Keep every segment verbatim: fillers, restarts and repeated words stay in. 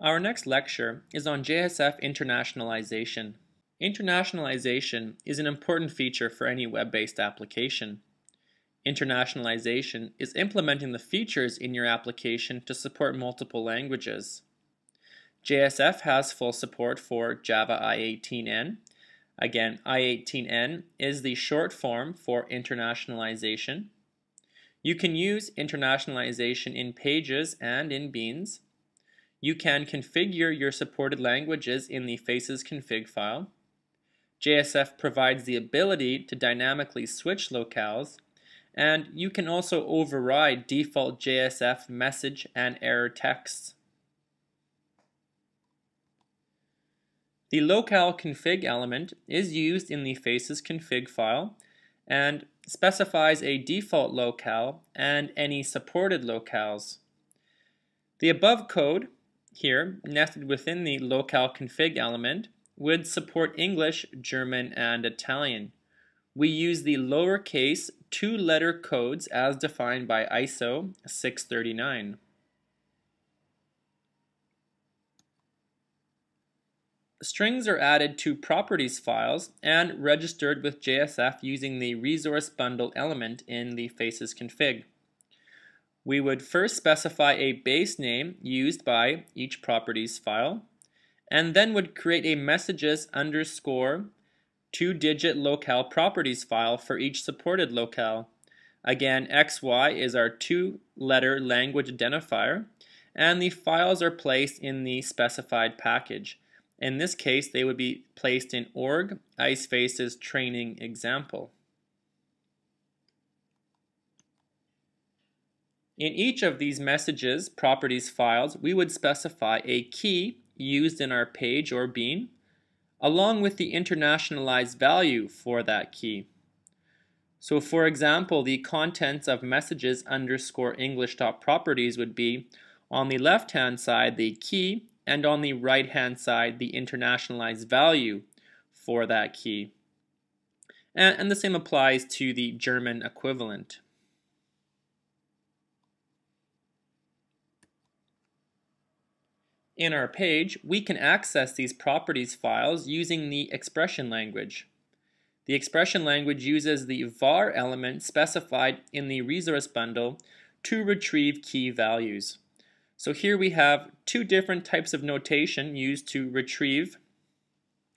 Our next lecture is on J S F internationalization. Internationalization is an important feature for any web-based application. Internationalization is implementing the features in your application to support multiple languages. J S F has full support for Java i eighteen n. Again, i eighteen n is the short form for internationalization. You can use internationalization in Pages and in Beans. You can configure your supported languages in the Faces config file. J S F provides the ability to dynamically switch locales, and you can also override default J S F message and error texts. The locale config element is used in the Faces config file and specifies a default locale and any supported locales. The above code here, nested within the locale config element, would support English, German, and Italian. We use the lowercase two-letter codes as defined by I S O six thirty-nine. Strings are added to properties files and registered with J S F using the resource bundle element in the Faces config. We would first specify a base name used by each properties file, and then would create a messages underscore two-digit locale properties file for each supported locale. Again, X Y is our two-letter language identifier, and the files are placed in the specified package. In this case, they would be placed in org dot icefaces dot training dot example. In each of these messages properties files, we would specify a key used in our page or bean, along with the internationalized value for that key. So for example, the contents of messages underscore english.properties would be on the left hand side the key, and on the right hand side the internationalized value for that key. And, and the same applies to the German equivalent. In our page, we can access these properties files using the expression language. The expression language uses the var element specified in the resource bundle to retrieve key values. So here we have two different types of notation used to retrieve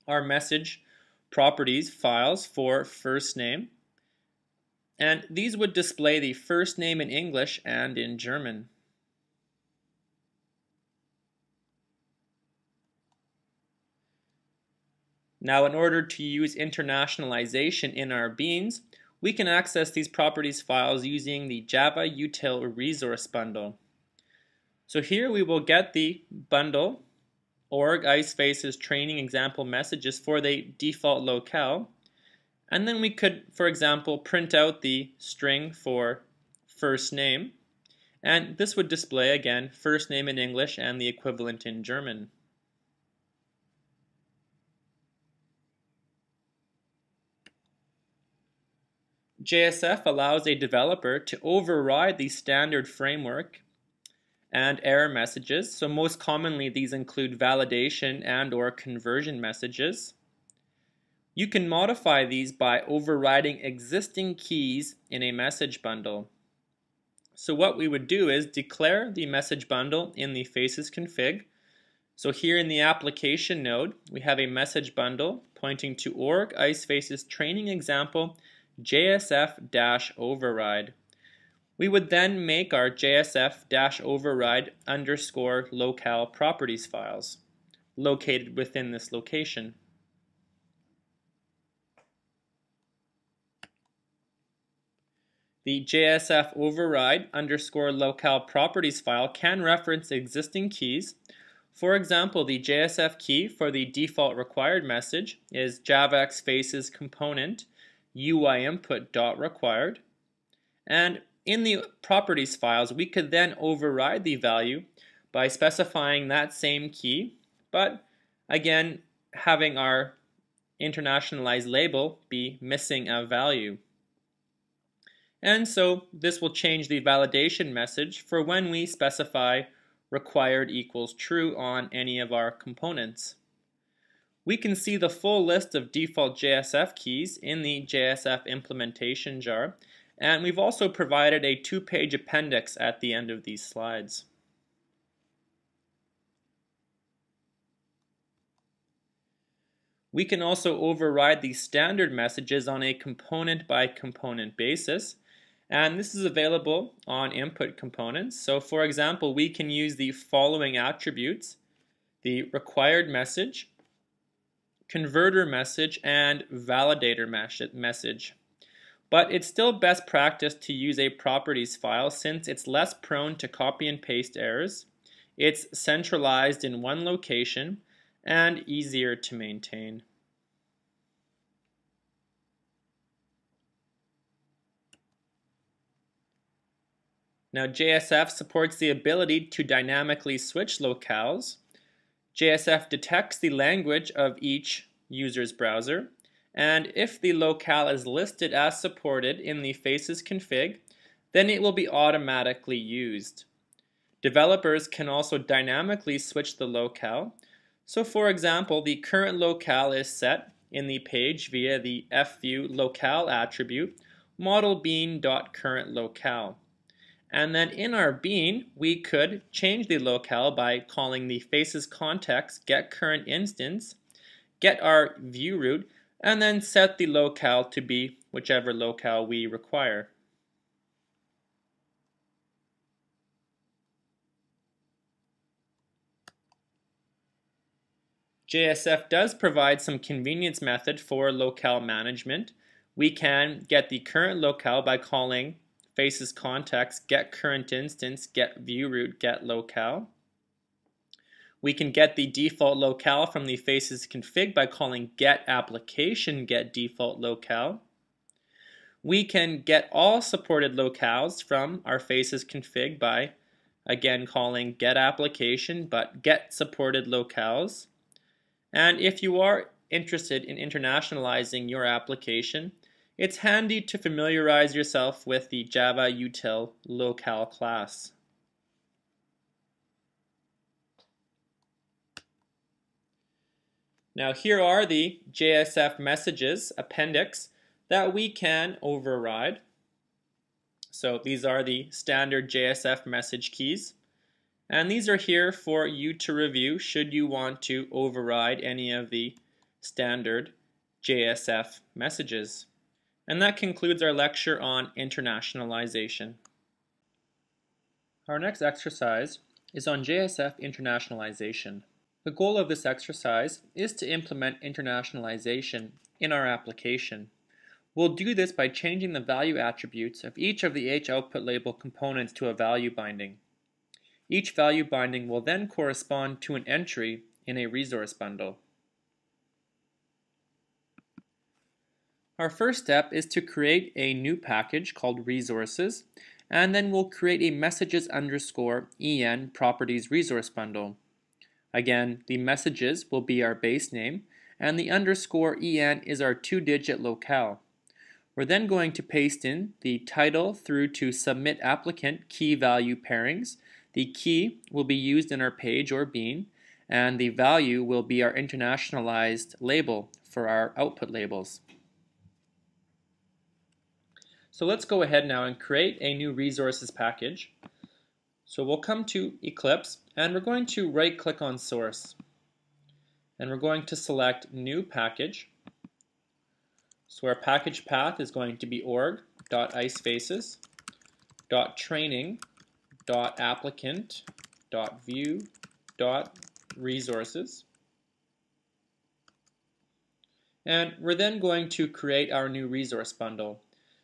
our message properties files for first name, and these would display the first name in English and in German. Now, in order to use internationalization in our beans, we can access these properties files using the Java util resource bundle. So here we will get the bundle org.icefaces training example messages for the default locale, and then we could, for example, print out the string for first name, and this would display again first name in English and the equivalent in German. J S F allows a developer to override the standard framework and error messages. So most commonly these include validation and or conversion messages. You can modify these by overriding existing keys in a message bundle. So what we would do is declare the message bundle in the Faces config. So here in the application node we have a message bundle pointing to org.icefaces training example J S F override. We would then make our J S F override underscore locale properties files located within this location. The J S F override underscore locale properties file can reference existing keys. For example, the J S F key for the default required message is javax.faces component U I input dot required, and in the properties files we could then override the value by specifying that same key, but again having our internationalized label be missing a value. And so this will change the validation message for when we specify required equals true on any of our components. We can see the full list of default J S F keys in the J S F implementation jar, and we've also provided a two-page appendix at the end of these slides. We can also override the standard messages on a component-by-component basis, and this is available on input components. So for example, we can use the following attributes: the required message, converter message, and validator message. But it's still best practice to use a properties file since it's less prone to copy and paste errors, it's centralized in one location, and easier to maintain. Now, J S F supports the ability to dynamically switch locales. J S F detects the language of each user's browser, and if the locale is listed as supported in the Faces config, then it will be automatically used. Developers can also dynamically switch the locale. So for example, the current locale is set in the page via the fViewLocale attribute, modelBean.currentLocale. And then in our bean, we could change the locale by calling the FacesContext getCurrentInstance, get our viewRoot, and then set the locale to be whichever locale we require. J S F does provide some convenience method for locale management. We can get the current locale by calling FacesContext getCurrentInstance, getViewRoot, getLocale. We can get the default locale from the Faces config by calling getApplication, getDefaultLocale. We can get all supported locales from our Faces config by again calling getApplication, but getSupportedLocales. And if you are interested in internationalizing your application, it's handy to familiarize yourself with the Java util locale class. Now here are the J S F messages appendix that we can override. So these are the standard J S F message keys, and these are here for you to review should you want to override any of the standard J S F messages. And that concludes our lecture on internationalization. Our next exercise is on J S F internationalization. The goal of this exercise is to implement internationalization in our application. We'll do this by changing the value attributes of each of the h:outputLabel components to a value binding. Each value binding will then correspond to an entry in a resource bundle. Our first step is to create a new package called resources, and then we'll create a messages underscore en properties resource bundle. Again, the messages will be our base name, and the underscore en is our two-digit locale. We're then going to paste in the title through to submit applicant key value pairings. The key will be used in our page or bean, and the value will be our internationalized label for our output labels. So let's go ahead now and create a new resources package. So we'll come to Eclipse, and we're going to right-click on source, and we're going to select new package. So our package path is going to be org dot icefaces dot training dot applicant dot view dot resources. And we're then going to create our new resource bundle.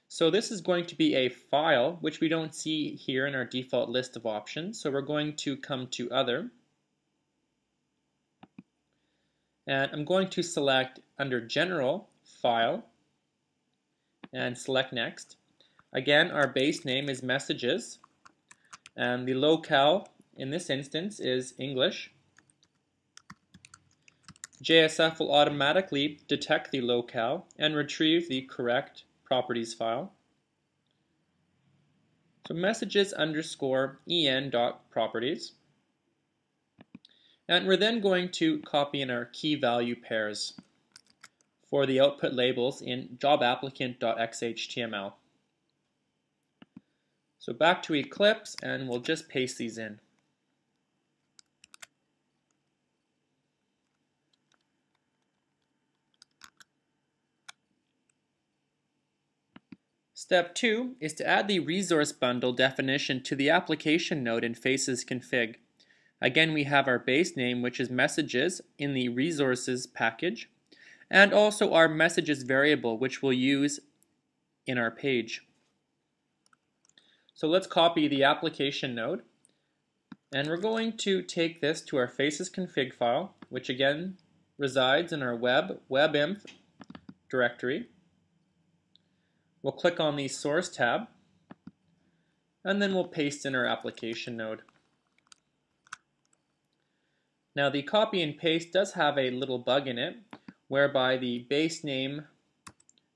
So this is going to be a file, which we don't see here in our default list of options. So we're going to come to Other, and I'm going to select under General, File, and select Next. Again, our base name is Messages, and the locale in this instance is English. J S F will automatically detect the locale and retrieve the correct properties file. So messages underscore en dot properties. And we're then going to copy in our key value pairs for the output labels in job applicant dot x h t m l. So back to Eclipse, and we'll just paste these in. Step two is to add the resource bundle definition to the application node in Faces config. Again, we have our base name, which is messages, in the resources package, and also our messages variable, which we'll use in our page. So let's copy the application node, and we're going to take this to our Faces config file, which again resides in our web webinf directory. We'll click on the source tab, and then we'll paste in our application node. Now the copy and paste does have a little bug in it, whereby the base name,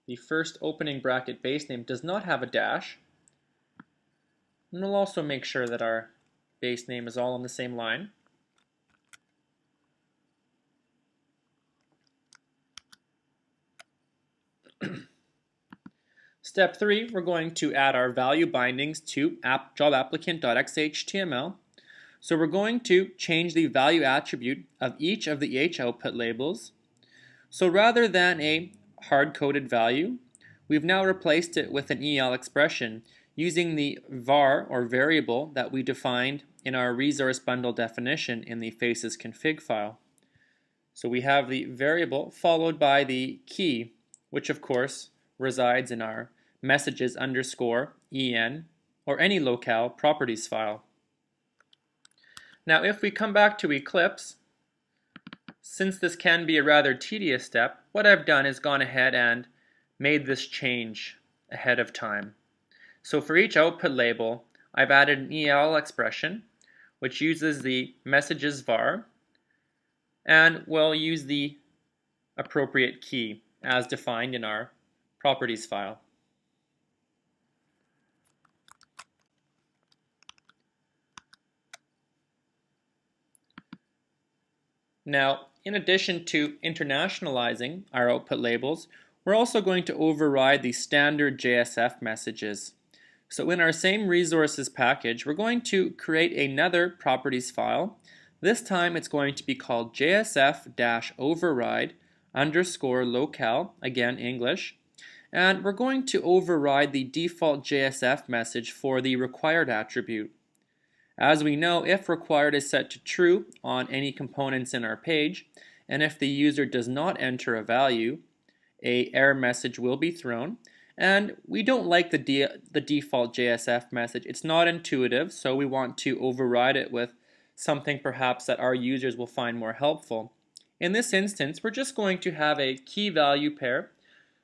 the first opening bracket base name, does not have a dash. And we'll also make sure that our base name is all on the same line. Step three, we're going to add our value bindings to app job applicant dot x h t m l. So we're going to change the value attribute of each of the H output labels. So rather than a hard-coded value, we've now replaced it with an E L expression using the var or variable that we defined in our resource bundle definition in the Faces config file. So we have the variable followed by the key, which of course resides in our messages underscore en or any locale properties file. Now if we come back to Eclipse, since this can be a rather tedious step, what I've done is gone ahead and made this change ahead of time. So for each output label, I've added an E L expression which uses the messages var, and we'll use the appropriate key as defined in our properties file. Now, in addition to internationalizing our output labels, we're also going to override the standard J S F messages. So in our same resources package, we're going to create another properties file. This time it's going to be called J S F override underscore locale, again English. And we're going to override the default J S F message for the required attribute. As we know, if required is set to true on any components in our page, and if the user does not enter a value, an error message will be thrown. And we don't like the, de the default J S F message. It's not intuitive, so we want to override it with something perhaps that our users will find more helpful. In this instance, we're just going to have a key value pair,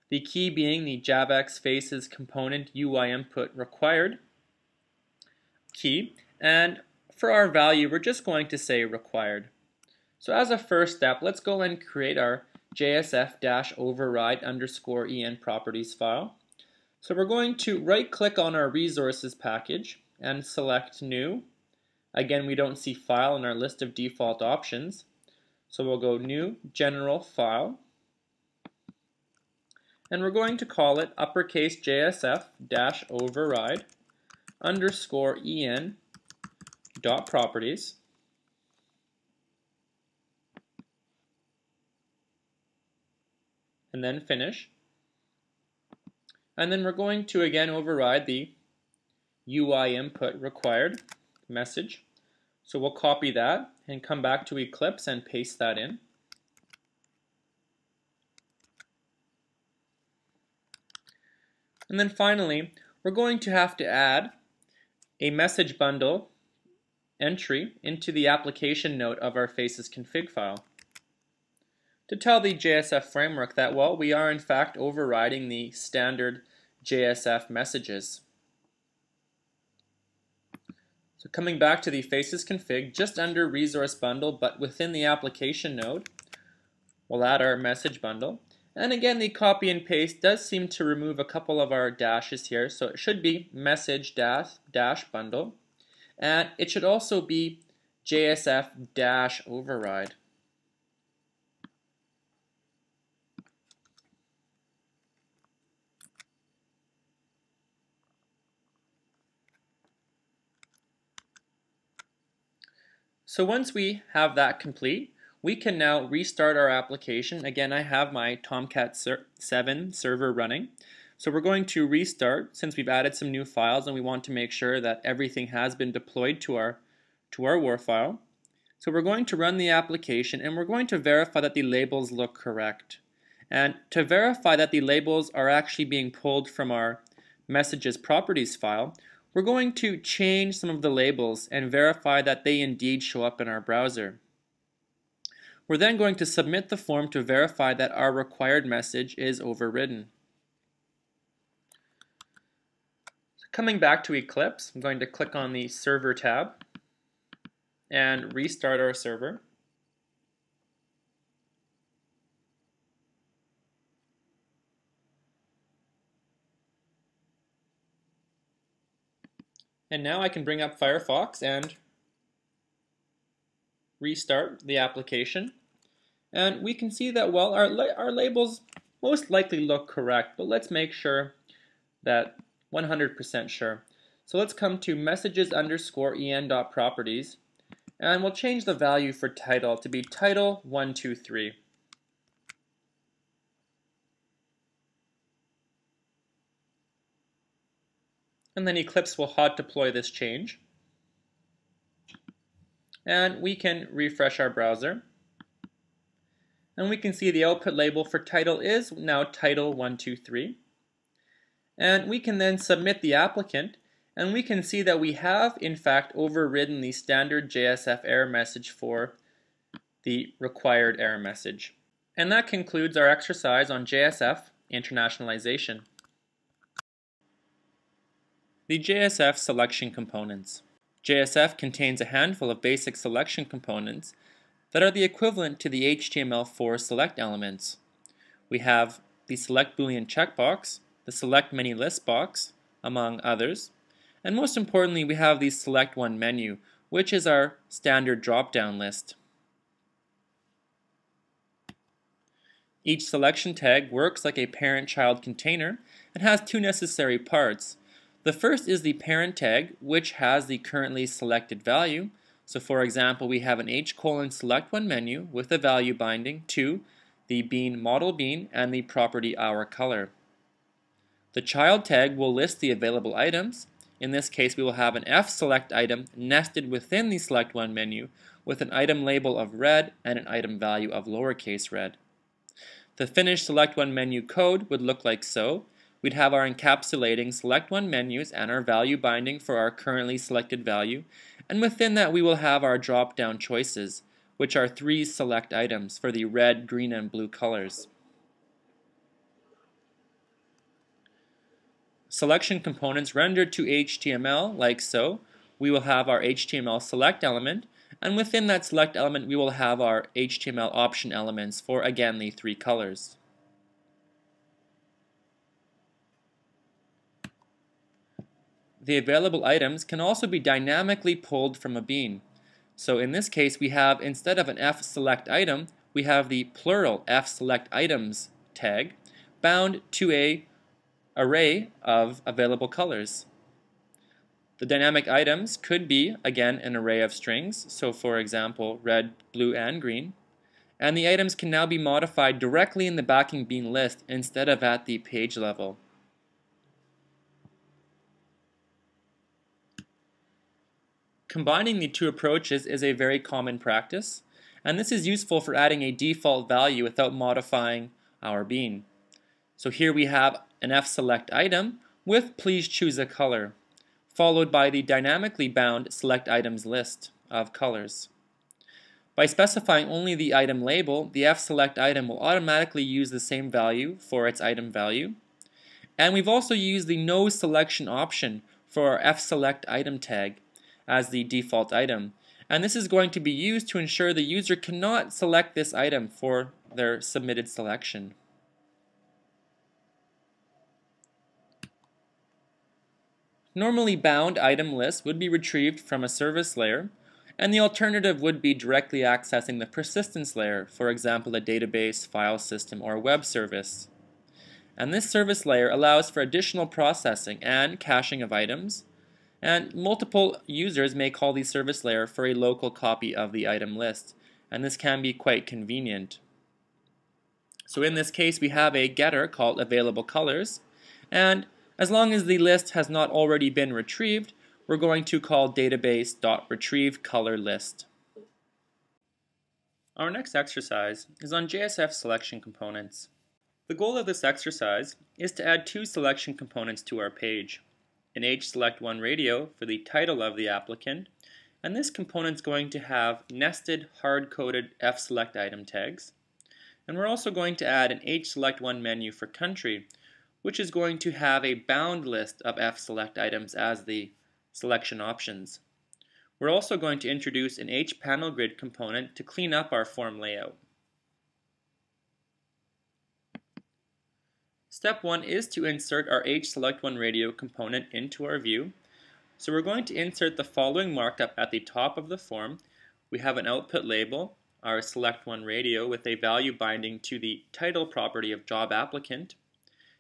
the key being the javax.faces component U I input required key, and for our value we're just going to say required. So as a first step, let's go and create our J S F override underscore en properties file. So we're going to right click on our resources package and select new. Again, we don't see file in our list of default options, so we'll go new general file. And we're going to call it uppercase J S F override underscore en dot properties. And then finish. And then we're going to again override the U I input required message. So we'll copy that and come back to Eclipse and paste that in. And then finally, we're going to have to add a message bundle entry into the application node of our Faces config file to tell the J S F framework that, well, we are in fact overriding the standard J S F messages. So coming back to the Faces config, just under resource bundle but within the application node, we'll add our message bundle. And again, the copy and paste does seem to remove a couple of our dashes here, so it should be message dash dash bundle, and it should also be J S F override. So once we have that complete, we can now restart our application. Again, I have my Tomcat seven server running. So we're going to restart since we've added some new files and we want to make sure that everything has been deployed to our, to our war file. So we're going to run the application and we're going to verify that the labels look correct. And to verify that the labels are actually being pulled from our messages properties file, we're going to change some of the labels and verify that they indeed show up in our browser. We're then going to submit the form to verify that our required message is overridden. So coming back to Eclipse, I'm going to click on the Server tab and restart our server. And now I can bring up Firefox and restart the application. And we can see that, well, our, la our labels most likely look correct, but let's make sure that one hundred percent sure. So let's come to messages underscore en.properties, and we'll change the value for title to be title one two three. And then Eclipse will hot deploy this change. And we can refresh our browser. And we can see the output label for title is now title one two three. And we can then submit the applicant, and we can see that we have in fact overridden the standard J S F error message for the required error message. And that concludes our exercise on J S F internationalization. The J S F selection components. J S F contains a handful of basic selection components that are the equivalent to the H T M L four select elements. We have the select boolean checkbox, the select many list box, among others, and most importantly we have the select one menu, which is our standard drop-down list. Each selection tag works like a parent-child container and has two necessary parts. The first is the parent tag, which has the currently selected value. So for example, we have an h colon select one menu with a value binding to the bean model bean and the property our color. The child tag will list the available items. In this case, we will have an f select item nested within the select one menu with an item label of red and an item value of lowercase red. The finished select one menu code would look like so. We'd have our encapsulating select one menus and our value binding for our currently selected value, and within that we will have our drop down choices, which are three select items for the red, green and blue colors. Selection components rendered to H T M L like so. We will have our H T M L select element, and within that select element we will have our H T M L option elements for again the three colors. The available items can also be dynamically pulled from a bean. So in this case we have, instead of an f select item, we have the plural f select items tag bound to a array of available colors. The dynamic items could be again an array of strings, so for example red, blue and green, and the items can now be modified directly in the backing bean list instead of at the page level. Combining the two approaches is a very common practice, and this is useful for adding a default value without modifying our bean. So here we have an f select item with please choose a color, followed by the dynamically bound select items list of colors. By specifying only the item label, the f select item will automatically use the same value for its item value, and we've also used the no selection option for our f select item tag as the default item, and this is going to be used to ensure the user cannot select this item for their submitted selection. Normally bound item lists would be retrieved from a service layer, and the alternative would be directly accessing the persistence layer, for example a database, file system, or web service. And this service layer allows for additional processing and caching of items, and multiple users may call the service layer for a local copy of the item list, and this can be quite convenient. So in this case we have a getter called availableColors, and as long as the list has not already been retrieved, we're going to call database.retrieveColorList. Our next exercise is on J S F selection components. The goal of this exercise is to add two selection components to our page, an h:selectOneRadio for the title of the applicant, and this component's going to have nested hard-coded f:selectItem tags, and we're also going to add an h:selectOneMenu for country, which is going to have a bound list of f:selectItems as the selection options. We're also going to introduce an hPanelGrid component to clean up our form layout. Step one is to insert our h:selectOneRadio component into our view. So we're going to insert the following markup at the top of the form. We have an output label, our select one radio with a value binding to the title property of job applicant,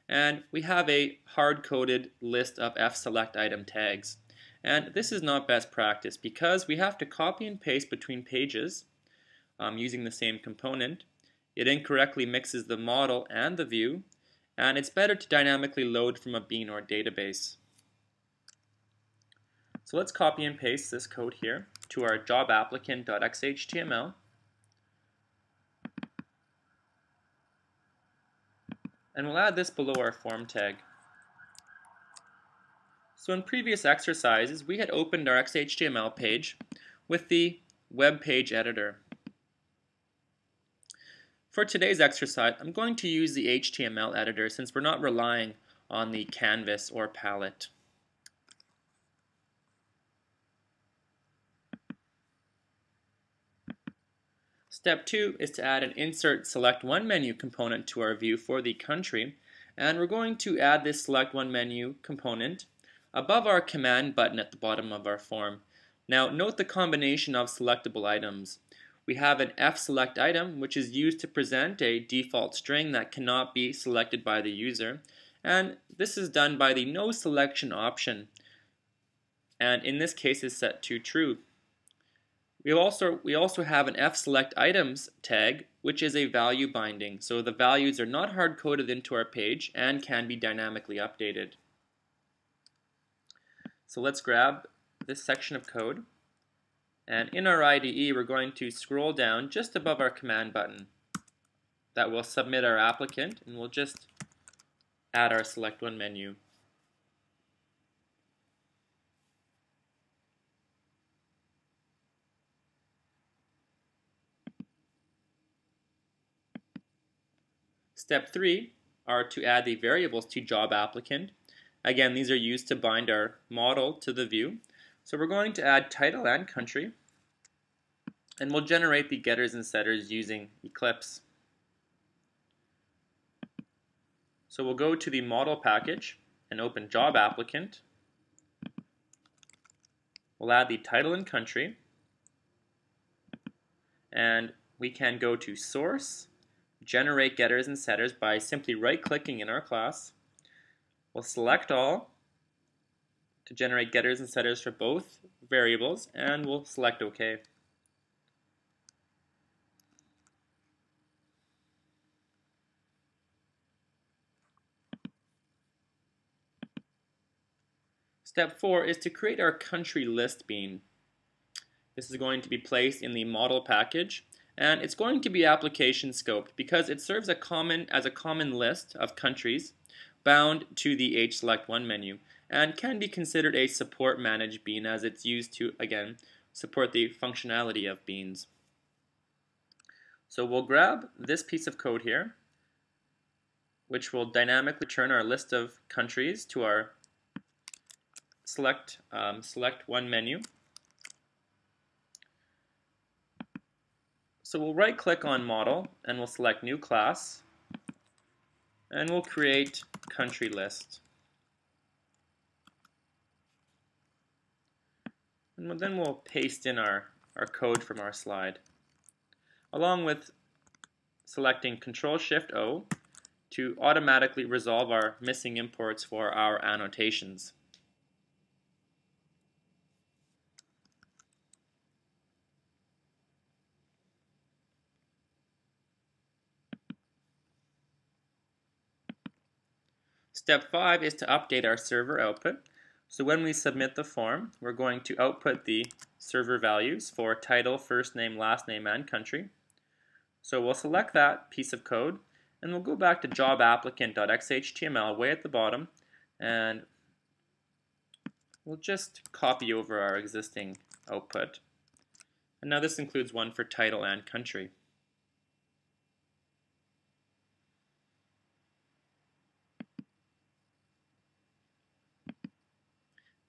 and we have a hard-coded list of f:selectItem tags. And this is not best practice because we have to copy and paste between pages um, using the same component. It incorrectly mixes the model and the view, and it's better to dynamically load from a bean or database. So let's copy and paste this code here to our job applicant dot x h t m l. And we'll add this below our form tag. So in previous exercises, we had opened our x h t m l page with the web page editor. For today's exercise, I'm going to use the H T M L editor since we're not relying on the canvas or palette. Step two is to add an insert select one menu component to our view for the country, and we're going to add this select one menu component above our command button at the bottom of our form. Now note the combination of selectable items. We have an f select item, which is used to present a default string that cannot be selected by the user, and this is done by the no selection option, and in this case is set to true. We also, we also have an f select items tag, which is a value binding, so the values are not hard-coded into our page and can be dynamically updated. So let's grab this section of code, and in our I D E we're going to scroll down just above our command button that will submit our applicant, and we'll just add our select one menu. Step three are to add the variables to job applicant. Again, these are used to bind our model to the view. So we're going to add title and country, and we'll generate the getters and setters using Eclipse. So we'll go to the model package and open job applicant. We'll add the title and country, and we can go to source, generate getters and setters by simply right-clicking in our class. We'll select all to generate getters and setters for both variables, and we'll select OK. Step four is to create our country list bean. This is going to be placed in the model package, and it's going to be application scoped because it serves a common, as a common list of countries bound to the h:select one menu, and can be considered a support managed bean as it's used to, again, support the functionality of beans. So we'll grab this piece of code here, which will dynamically return our list of countries to our select um, select one menu. So we'll right click on model and we'll select new class, and we'll create country list. And then we'll paste in our, our code from our slide, along with selecting control shift O to automatically resolve our missing imports for our annotations. Step five is to update our server output. So when we submit the form, we're going to output the server values for title, first name, last name, and country. So we'll select that piece of code, and we'll go back to job applicant dot x h t m l way at the bottom, and we'll just copy over our existing output. And now this includes one for title and country.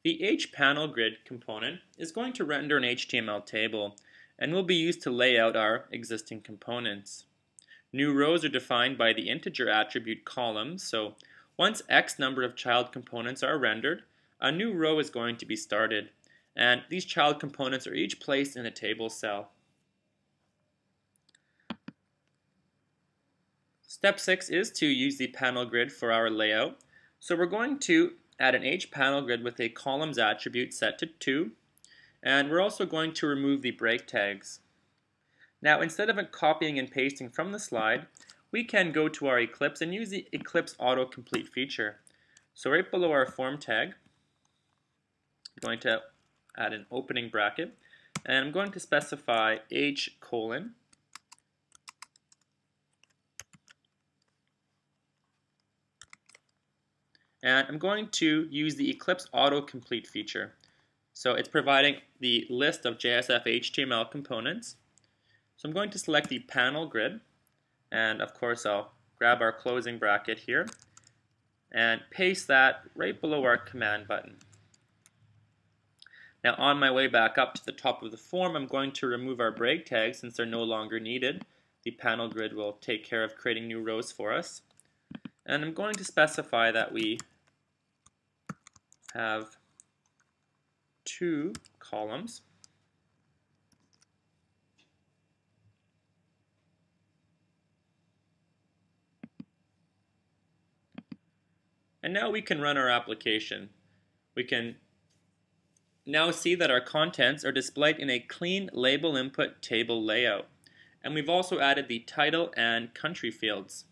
The H panel grid component is going to render an H T M L table and will be used to lay out our existing components. New rows are defined by the integer attribute columns, so once X number of child components are rendered, a new row is going to be started, and these child components are each placed in a table cell. Step six is to use the panel grid for our layout, so we're going to add an H panel grid with a columns attribute set to two, and we're also going to remove the break tags. Now, instead of copying and pasting from the slide, we can go to our Eclipse and use the Eclipse autocomplete feature. So right below our form tag, I'm going to add an opening bracket, and I'm going to specify H colon and I'm going to use the Eclipse autocomplete feature. So it's providing the list of J S F H T M L components. So I'm going to select the panel grid, and of course I'll grab our closing bracket here and paste that right below our command button. Now, on my way back up to the top of the form, I'm going to remove our break tags since they're no longer needed. The panel grid will take care of creating new rows for us. And I'm going to specify that we have two columns. And now we can run our application. We can now see that our contents are displayed in a clean label input table layout. And we've also added the title and country fields.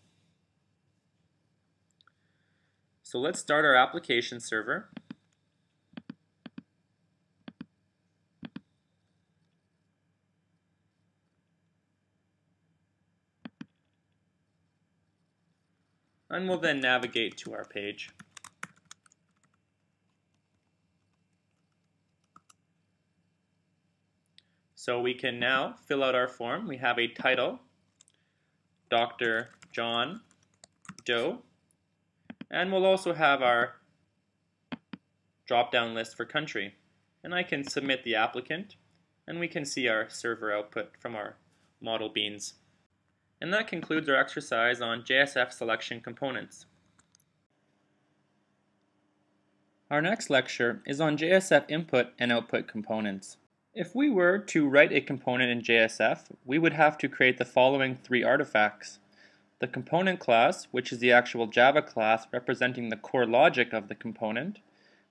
So let's start our application server. And we'll then navigate to our page. So we can now fill out our form. We have a title, Doctor John Doe. And we'll also have our drop-down list for country. And I can submit the applicant, and we can see our server output from our model beans. And that concludes our exercise on J S F selection components. Our next lecture is on J S F input and output components. If we were to write a component in J S F, we would have to create the following three artifacts. The component class, which is the actual Java class representing the core logic of the component,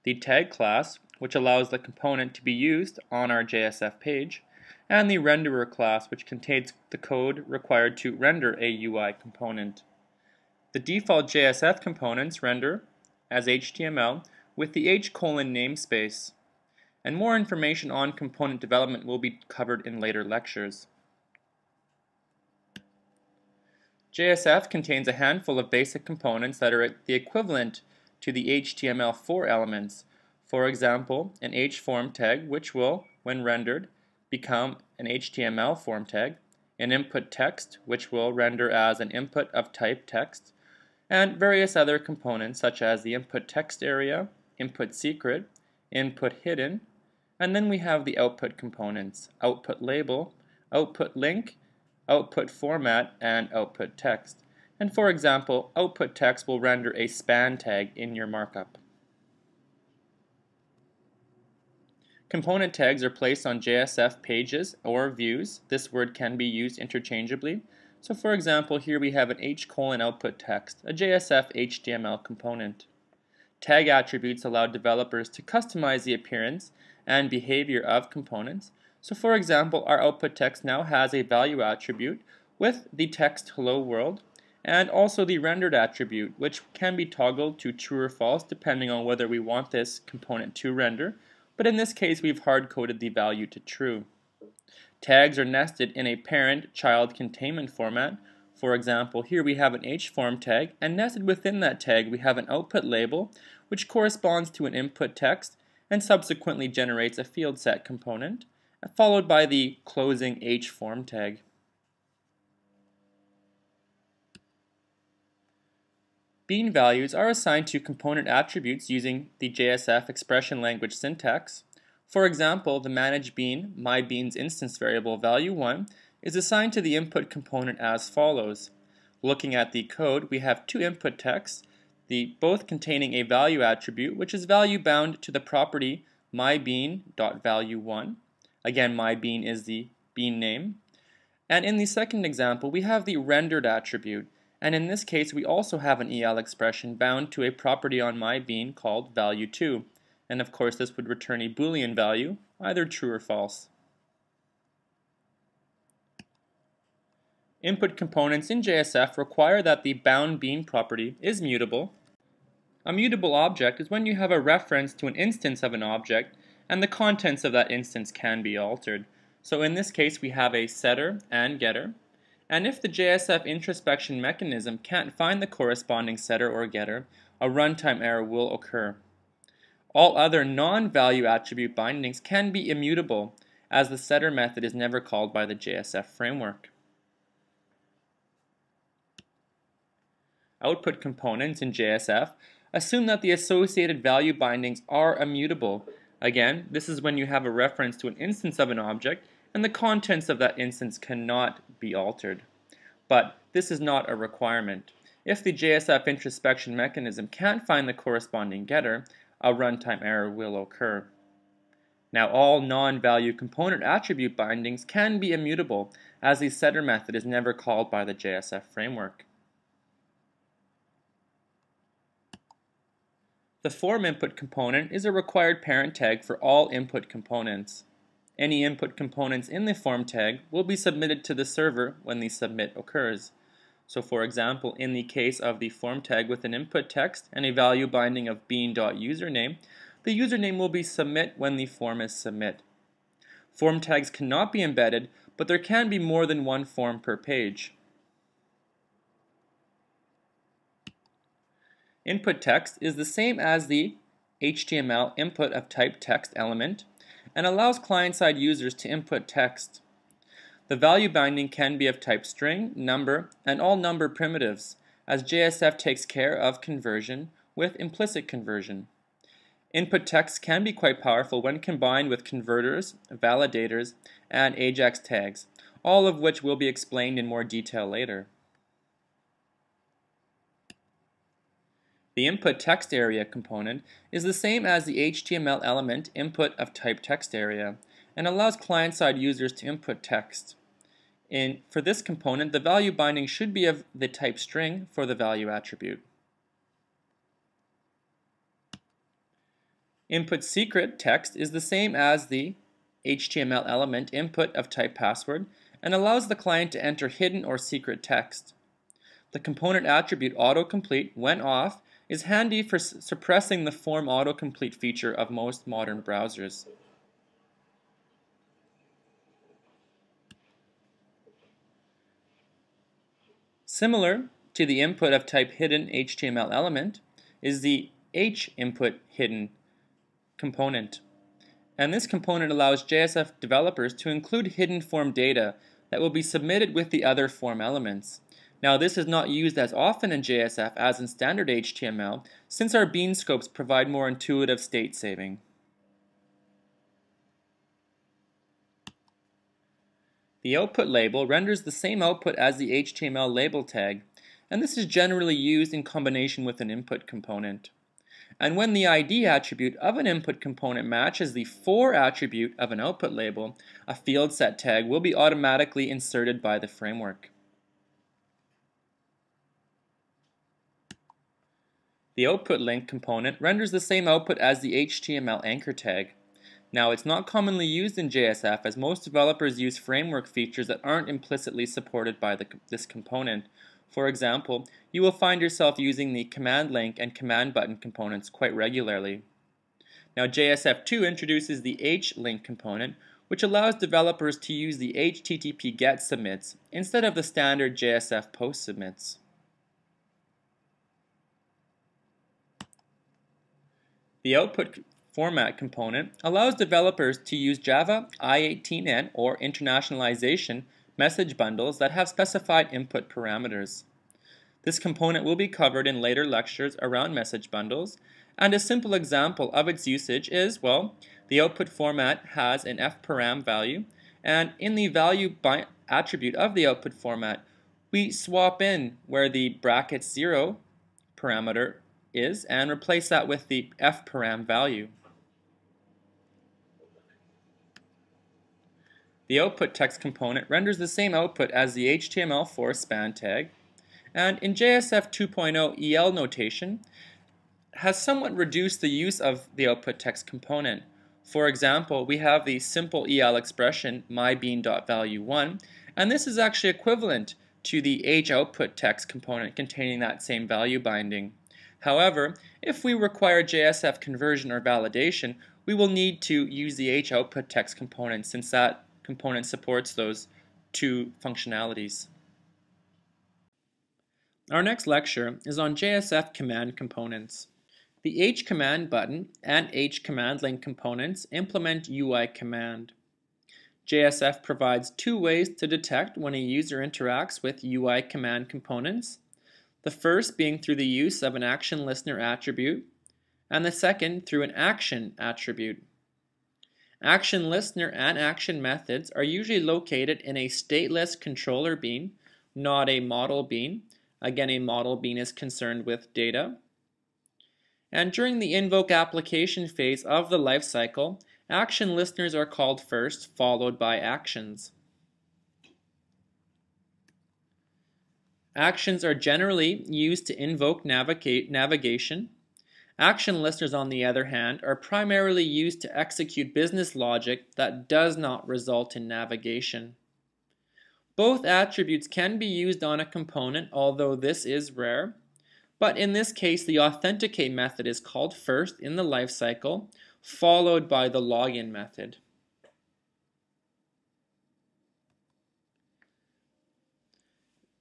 the tag class, which allows the component to be used on our J S F page, and the renderer class, which contains the code required to render a U I component. The default J S F components render as H T M L with the H colon namespace, and more information on component development will be covered in later lectures. J S F contains a handful of basic components that are the equivalent to the H T M L four elements. For example, an H form tag, which will, when rendered, become an H T M L form tag, an input text, which will render as an input of type text, and various other components such as the input text area, input secret, input hidden, and then we have the output components, output label, output link, output format, and output text. And for example, output text will render a span tag in your markup. Component tags are placed on J S F pages or views. This word can be used interchangeably. So for example, here we have an h colon output text, a J S F H T M L component. Tag attributes allow developers to customize the appearance and behavior of components. So for example, our output text now has a value attribute with the text hello world, and also the rendered attribute, which can be toggled to true or false depending on whether we want this component to render, but in this case we've hard-coded the value to true. Tags are nested in a parent-child containment format. For example, here we have an hform tag, and nested within that tag we have an output label, which corresponds to an input text and subsequently generates a field set component, followed by the closing hform tag. Bean values are assigned to component attributes using the J S F expression language syntax. For example, the ManagedBean, myBean's instance variable value one, is assigned to the input component as follows. Looking at the code, we have two input texts, the, both containing a value attribute, which is value bound to the property myBean.value one. Again, myBean is the bean name. And in the second example, we have the rendered attribute. And in this case, we also have an E L expression bound to a property on myBean called value two. And of course, this would return a Boolean value, either true or false. Input components in J S F require that the bound bean property is mutable. A mutable object is when you have a reference to an instance of an object, and the contents of that instance can be altered. So in this case, we have a setter and getter. And if the J S F introspection mechanism can't find the corresponding setter or getter, a runtime error will occur. All other non-value attribute bindings can be immutable, as the setter method is never called by the J S F framework. Output components in J S F assume that the associated value bindings are immutable. Again, this is when you have a reference to an instance of an object, and the contents of that instance cannot be altered. But this is not a requirement. If the J S F introspection mechanism can't find the corresponding getter, a runtime error will occur. Now, all non-value component attribute bindings can be immutable, as the setter method is never called by the J S F framework. The form input component is a required parent tag for all input components. Any input components in the form tag will be submitted to the server when the submit occurs. So for example, in the case of the form tag with an input text and a value binding of bean.username, the username will be submit when the form is submit. Form tags cannot be embedded, but there can be more than one form per page. Input text is the same as the H T M L input of type text element, and allows client-side users to input text. The value binding can be of type string, number, and all number primitives, as J S F takes care of conversion with implicit conversion. Input text can be quite powerful when combined with converters, validators, and AJAX tags, all of which will be explained in more detail later. The input text area component is the same as the H T M L element input of type text area, and allows client-side users to input text. In, for this component, the value binding should be of the type string for the value attribute. Input secret text is the same as the H T M L element input of type password, and allows the client to enter hidden or secret text. The component attribute autocomplete, when off, is handy for suppressing the form autocomplete feature of most modern browsers. Similar to the input of type hidden H T M L element is the h input hidden component. And this component allows J S F developers to include hidden form data that will be submitted with the other form elements. Now, this is not used as often in J S F as in standard H T M L, since our bean scopes provide more intuitive state saving. The output label renders the same output as the H T M L label tag, and this is generally used in combination with an input component. And when the I D attribute of an input component matches the for attribute of an output label, a field set tag will be automatically inserted by the framework. The output link component renders the same output as the H T M L anchor tag. Now, it's not commonly used in J S F, as most developers use framework features that aren't implicitly supported by the, this component. For example, you will find yourself using the command link and command button components quite regularly. Now, J S F two introduces the hlink component, which allows developers to use the H T T P get submits instead of the standard J S F post submits. The output format component allows developers to use Java i eighteen n or internationalization message bundles that have specified input parameters. This component will be covered in later lectures around message bundles, and a simple example of its usage is, well, the output format has an fparam value, and in the value by attribute of the output format, we swap in where the bracket zero parameter is and replace that with the fparam value. The output text component renders the same output as the H T M L four span tag, and in J S F two point oh, E L notation has somewhat reduced the use of the output text component. For example, we have the simple E L expression myBean.value one, and this is actually equivalent to the h:outputText component containing that same value binding. However, if we require J S F conversion or validation, we will need to use the h:outputText component, since that component supports those two functionalities. Our next lecture is on J S F command components. The H command button and H command link components implement U I command. J S F provides two ways to detect when a user interacts with U I command components, the first being through the use of an action listener attribute, and the second through an action attribute. Action listener and action methods are usually located in a stateless controller bean, not a model bean. Again, a model bean is concerned with data. And during the invoke application phase of the lifecycle, action listeners are called first, followed by actions. Actions are generally used to invoke navigate, navigation. Action listeners, on the other hand, are primarily used to execute business logic that does not result in navigation. Both attributes can be used on a component, although this is rare. But in this case, the authenticate method is called first in the lifecycle, followed by the login method.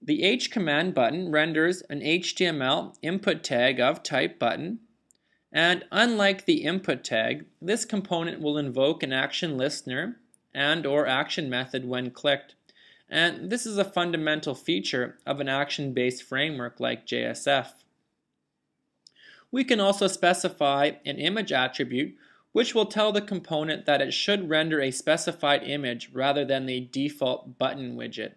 The H command button renders an H T M L input tag of type button. And unlike the input tag, this component will invoke an action listener and or action method when clicked. And this is a fundamental feature of an action-based framework like J S F. We can also specify an image attribute, which will tell the component that it should render a specified image rather than the default button widget.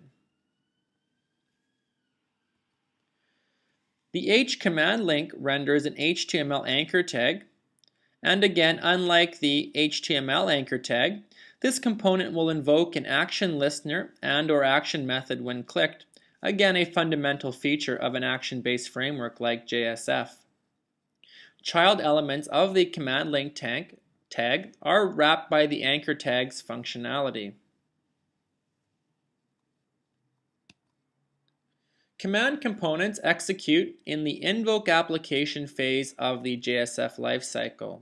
The H command link renders an H T M L anchor tag, and again, unlike the H T M L anchor tag, this component will invoke an action listener and or action method when clicked, again a fundamental feature of an action-based framework like J S F. Child elements of the command link tag, tag are wrapped by the anchor tag's functionality. Command components execute in the invoke application phase of the J S F lifecycle.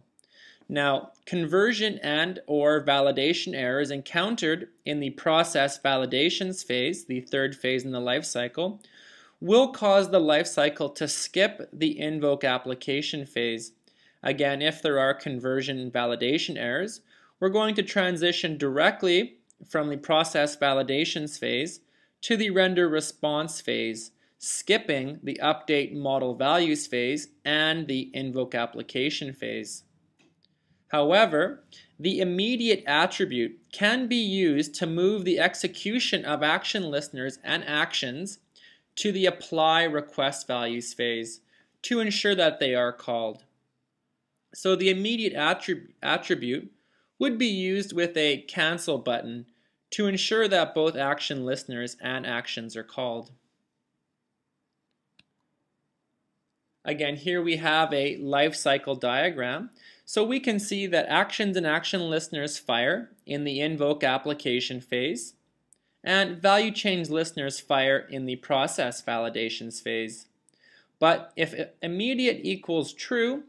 Now, conversion and or validation errors encountered in the process validations phase, the third phase in the lifecycle, will cause the lifecycle to skip the invoke application phase. Again, if there are conversion and validation errors, we're going to transition directly from the process validations phase to the render response phase, skipping the update model values phase and the invoke application phase. However, the immediate attribute can be used to move the execution of action listeners and actions to the apply request values phase to ensure that they are called. So the immediate attrib- attribute would be used with a cancel button to ensure that both action listeners and actions are called. Again, here we have a lifecycle diagram. So we can see that actions and action listeners fire in the invoke application phase, and value change listeners fire in the process validations phase. But if immediate equals true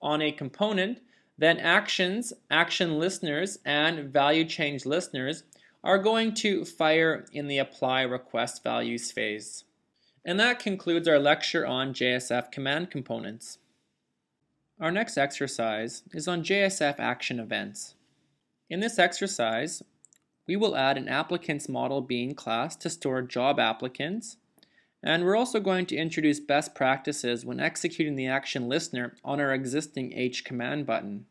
on a component, then actions, action listeners, and value change listeners are going to fire in the apply request values phase. And that concludes our lecture on J S F command components. Our next exercise is on J S F action events. In this exercise, we will add an applicants model bean class to store job applicants, and we're also going to introduce best practices when executing the action listener on our existing H command button.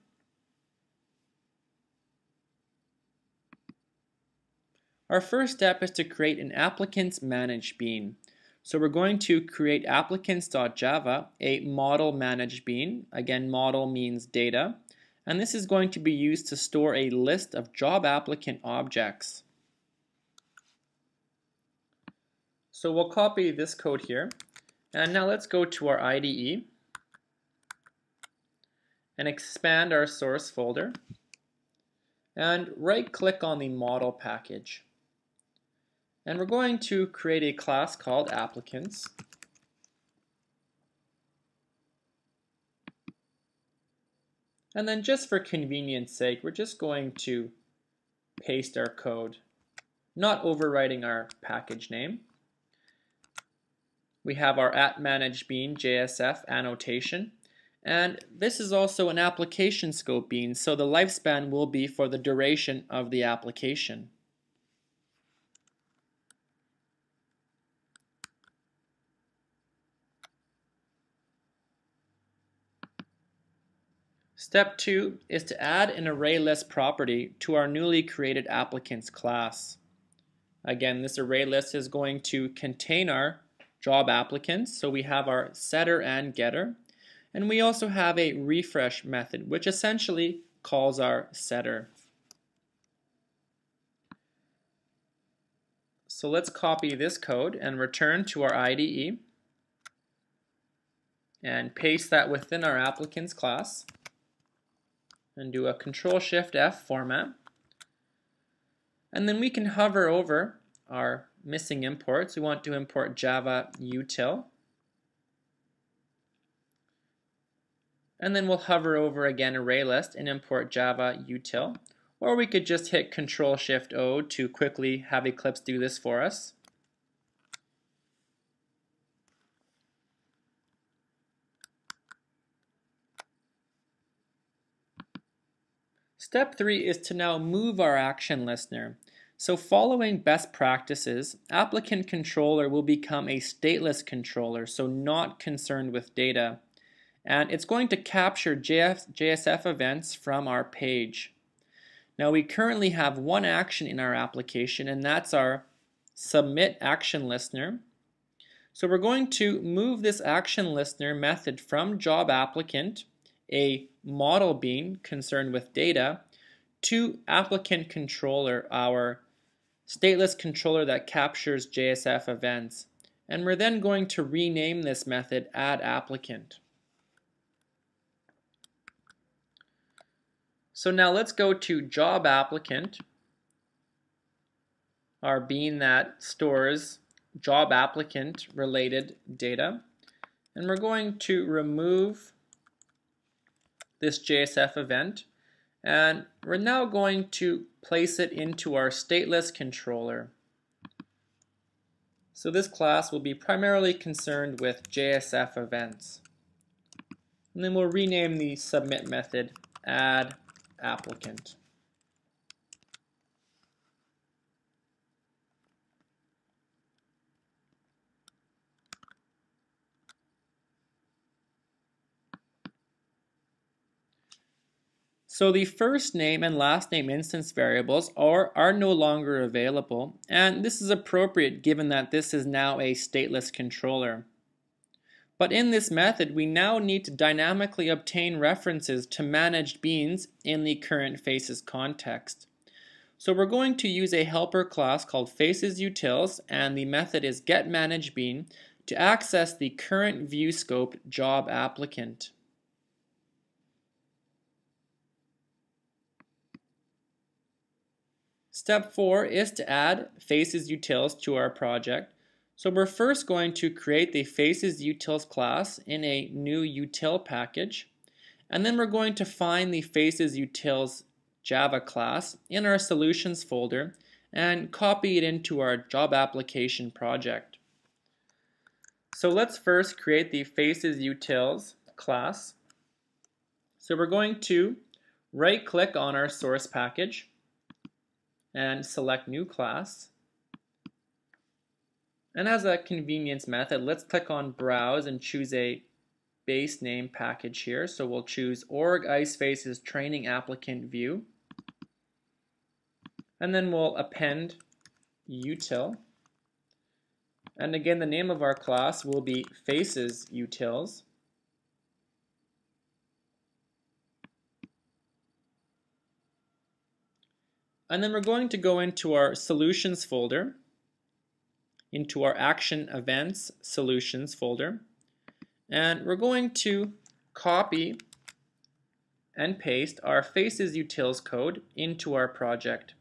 Our first step is to create an applicants managed bean. So we're going to create applicants.java, a model managed bean. Again, model means data. And this is going to be used to store a list of job applicant objects. So we'll copy this code here. And now let's go to our I D E and expand our source folder and right-click on the model package. And we're going to create a class called Applicants. And then just for convenience sake, we're just going to paste our code, not overwriting our package name. We have our at ManagedBean J S F annotation. And this is also an application scope bean, so the lifespan will be for the duration of the application. Step two is to add an ArrayList property to our newly created Applicants class. Again, this ArrayList is going to contain our job applicants, so we have our setter and getter, and we also have a refresh method, which essentially calls our setter. So let's copy this code and return to our I D E and paste that within our Applicants class, and do a Control Shift F format. And then we can hover over our missing imports. We want to import Java util. And then we'll hover over again ArrayList and import Java util. Or we could just hit Control Shift O to quickly have Eclipse do this for us. Step three is to now move our action listener. So following best practices, applicant controller will become a stateless controller, so not concerned with data. And it's going to capture J S F events from our page. Now we currently have one action in our application, and that's our submit action listener. So we're going to move this action listener method from job applicant, a model bean concerned with data, to applicant controller, our stateless controller that captures J S F events. And we're then going to rename this method add applicant. So now let's go to job applicant, our bean that stores job applicant related data. And we're going to remove this J S F event, and we're now going to place it into our stateless controller. So this class will be primarily concerned with J S F events. And then we'll rename the submit method add applicant. So the first name and last name instance variables are, are no longer available, and this is appropriate given that this is now a stateless controller. But in this method, we now need to dynamically obtain references to managed beans in the current Faces context. So we're going to use a helper class called FacesUtils, and the method is getManagedBean, to access the current view scope job applicant. Step four is to add FacesUtils to our project. So we're first going to create the FacesUtils class in a new util package, and then we're going to find the FacesUtils Java class in our solutions folder and copy it into our job application project. So let's first create the FacesUtils class. So we're going to right click on our source package and select new class. And as a convenience method, let's click on browse and choose a base name package here. So we'll choose org.icefaces training applicant view. And then we'll append util. And again, the name of our class will be FacesUtils. And then we're going to go into our solutions folder, into our action events solutions folder, and we're going to copy and paste our FacesUtils code into our project.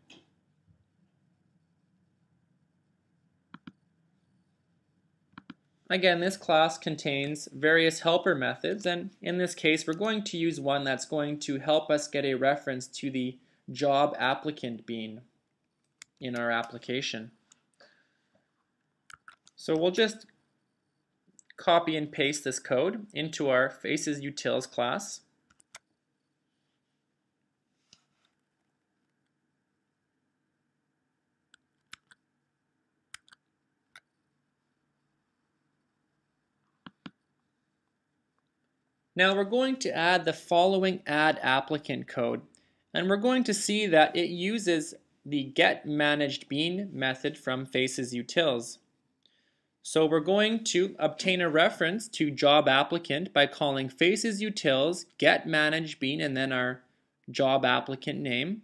Again, this class contains various helper methods, and in this case we're going to use one that's going to help us get a reference to the job applicant bean in our application. So we'll just copy and paste this code into our FacesUtils class. Now we're going to add the following add applicant code, and we're going to see that it uses the getManagedBean method from FacesUtils. So we're going to obtain a reference to job applicant by calling FacesUtils getManagedBean and then our job applicant name,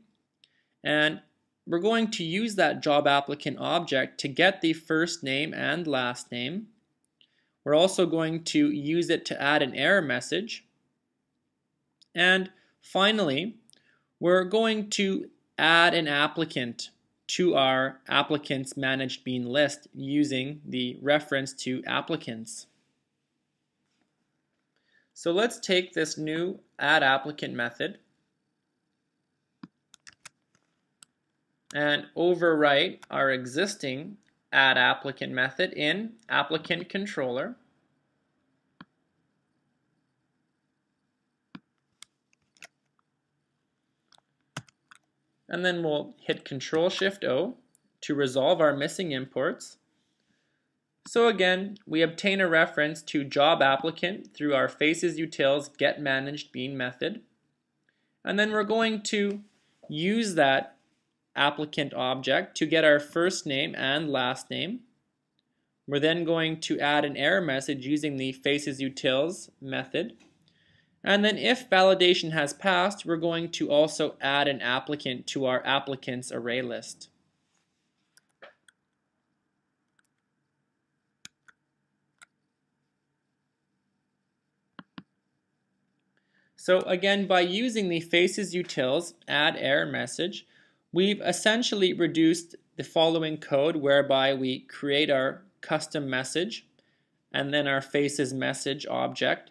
and we're going to use that job applicant object to get the first name and last name. We're also going to use it to add an error message. And finally, we're going to add an applicant to our applicants managed bean list using the reference to applicants. So let's take this new add applicant method and overwrite our existing add applicant method in ApplicantController, and then we'll hit control shift O to resolve our missing imports. So again, we obtain a reference to job applicant through our FacesUtils getManagedBean method, and then we're going to use that applicant object to get our first name and last name. We're then going to add an error message using the FacesUtils method, and then if validation has passed, we're going to also add an applicant to our applicants array list. So again, by using the FacesUtils add error message, we've essentially reduced the following code, whereby we create our custom message and then our faces message object,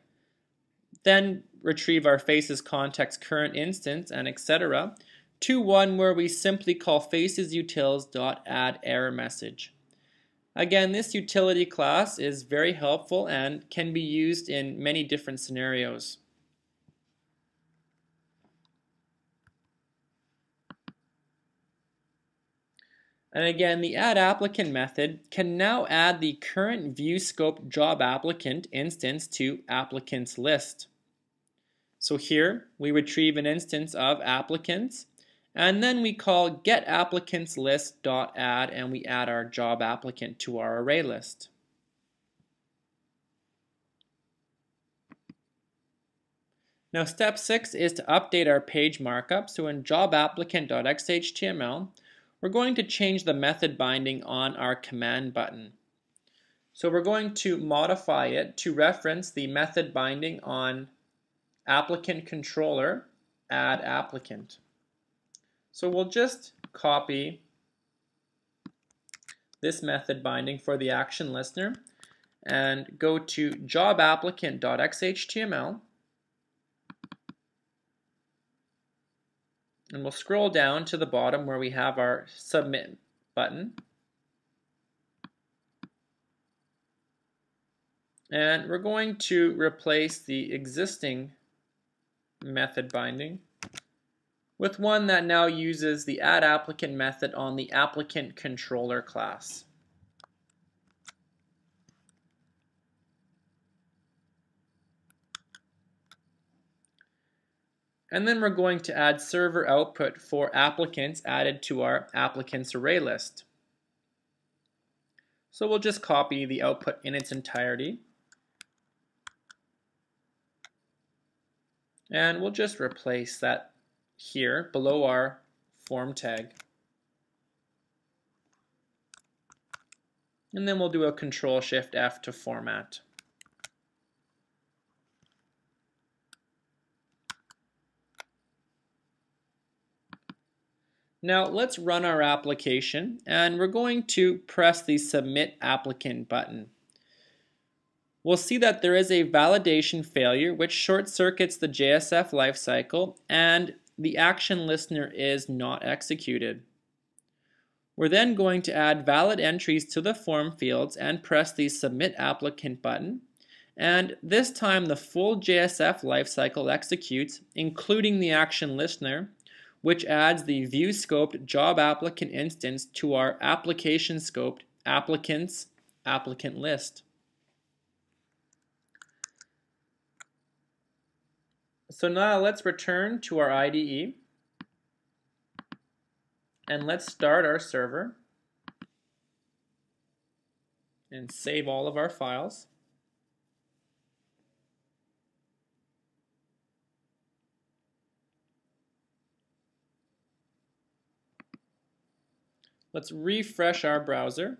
then retrieve our faces context current instance and et cetera, to one where we simply call FacesUtils.addErrorMessage. Again, this utility class is very helpful and can be used in many different scenarios. And again, the add applicant method can now add the current view scope job applicant instance to applicants list. So here we retrieve an instance of applicants, and then we call getApplicantsList.add, and we add our job applicant to our array list. Now step six is to update our page markup. So in job applicant dot x h t m l, we're going to change the method binding on our command button. So we're going to modify it to reference the method binding on applicant controller, add applicant. So we'll just copy this method binding for the action listener and go to job applicant dot x h t m l, and we'll scroll down to the bottom where we have our submit button, and we're going to replace the existing method binding with one that now uses the add applicant method on the applicant controller class. And then we're going to add server output for applicants added to our applicants array list. So we'll just copy the output in its entirety, and we'll just replace that here below our form tag. And then we'll do a control shift F to format. Now let's run our application, and we're going to press the Submit Applicant button. We'll see that there is a validation failure which short-circuits the J S F lifecycle, and the action listener is not executed. We're then going to add valid entries to the form fields and press the Submit Applicant button, and this time the full J S F lifecycle executes, including the action listener, which adds the view scoped job applicant instance to our application scoped applicants applicant list. So now let's return to our I D E and let's start our server and save all of our files. Let's refresh our browser.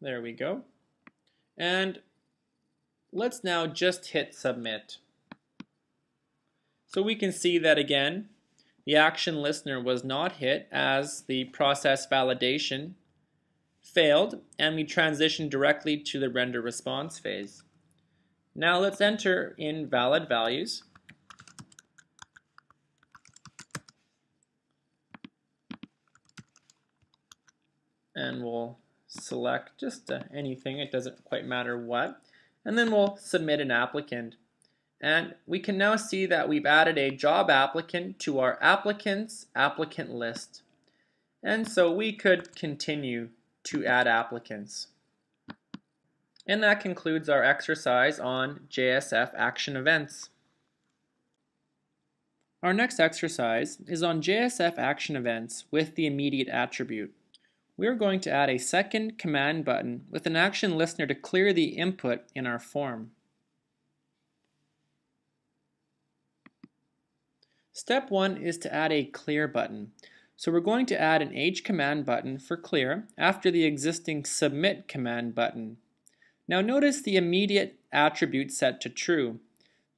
There we go. And let's now just hit submit. So we can see that again, the action listener was not hit as the process validation failed, and we transitioned directly to the render response phase. Now let's enter in valid values. And we'll select just uh, anything, it doesn't quite matter what. And then we'll submit an applicant. And we can now see that we've added a job applicant to our applicants applicant list. And so we could continue to add applicants. And that concludes our exercise on J S F action events. Our next exercise is on J S F action events with the immediate attribute. We are going to add a second command button with an action listener to clear the input in our form. Step one is to add a clear button. So we're going to add an H command button for clear after the existing submit command button. Now notice the immediate attribute set to true.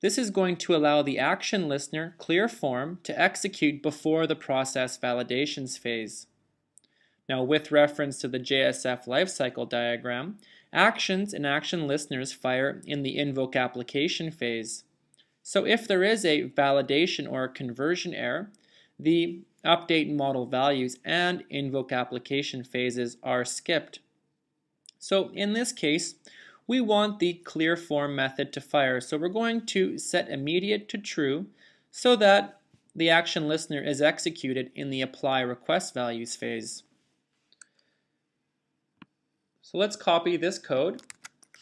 This is going to allow the action listener clear form to execute before the process validations phase. Now with reference to the J S F lifecycle diagram, actions and action listeners fire in the invoke application phase. So if there is a validation or conversion error, the update model values and invoke application phases are skipped. So in this case, we want the clear form method to fire, so we're going to set immediate to true so that the action listener is executed in the apply request values phase. So let's copy this code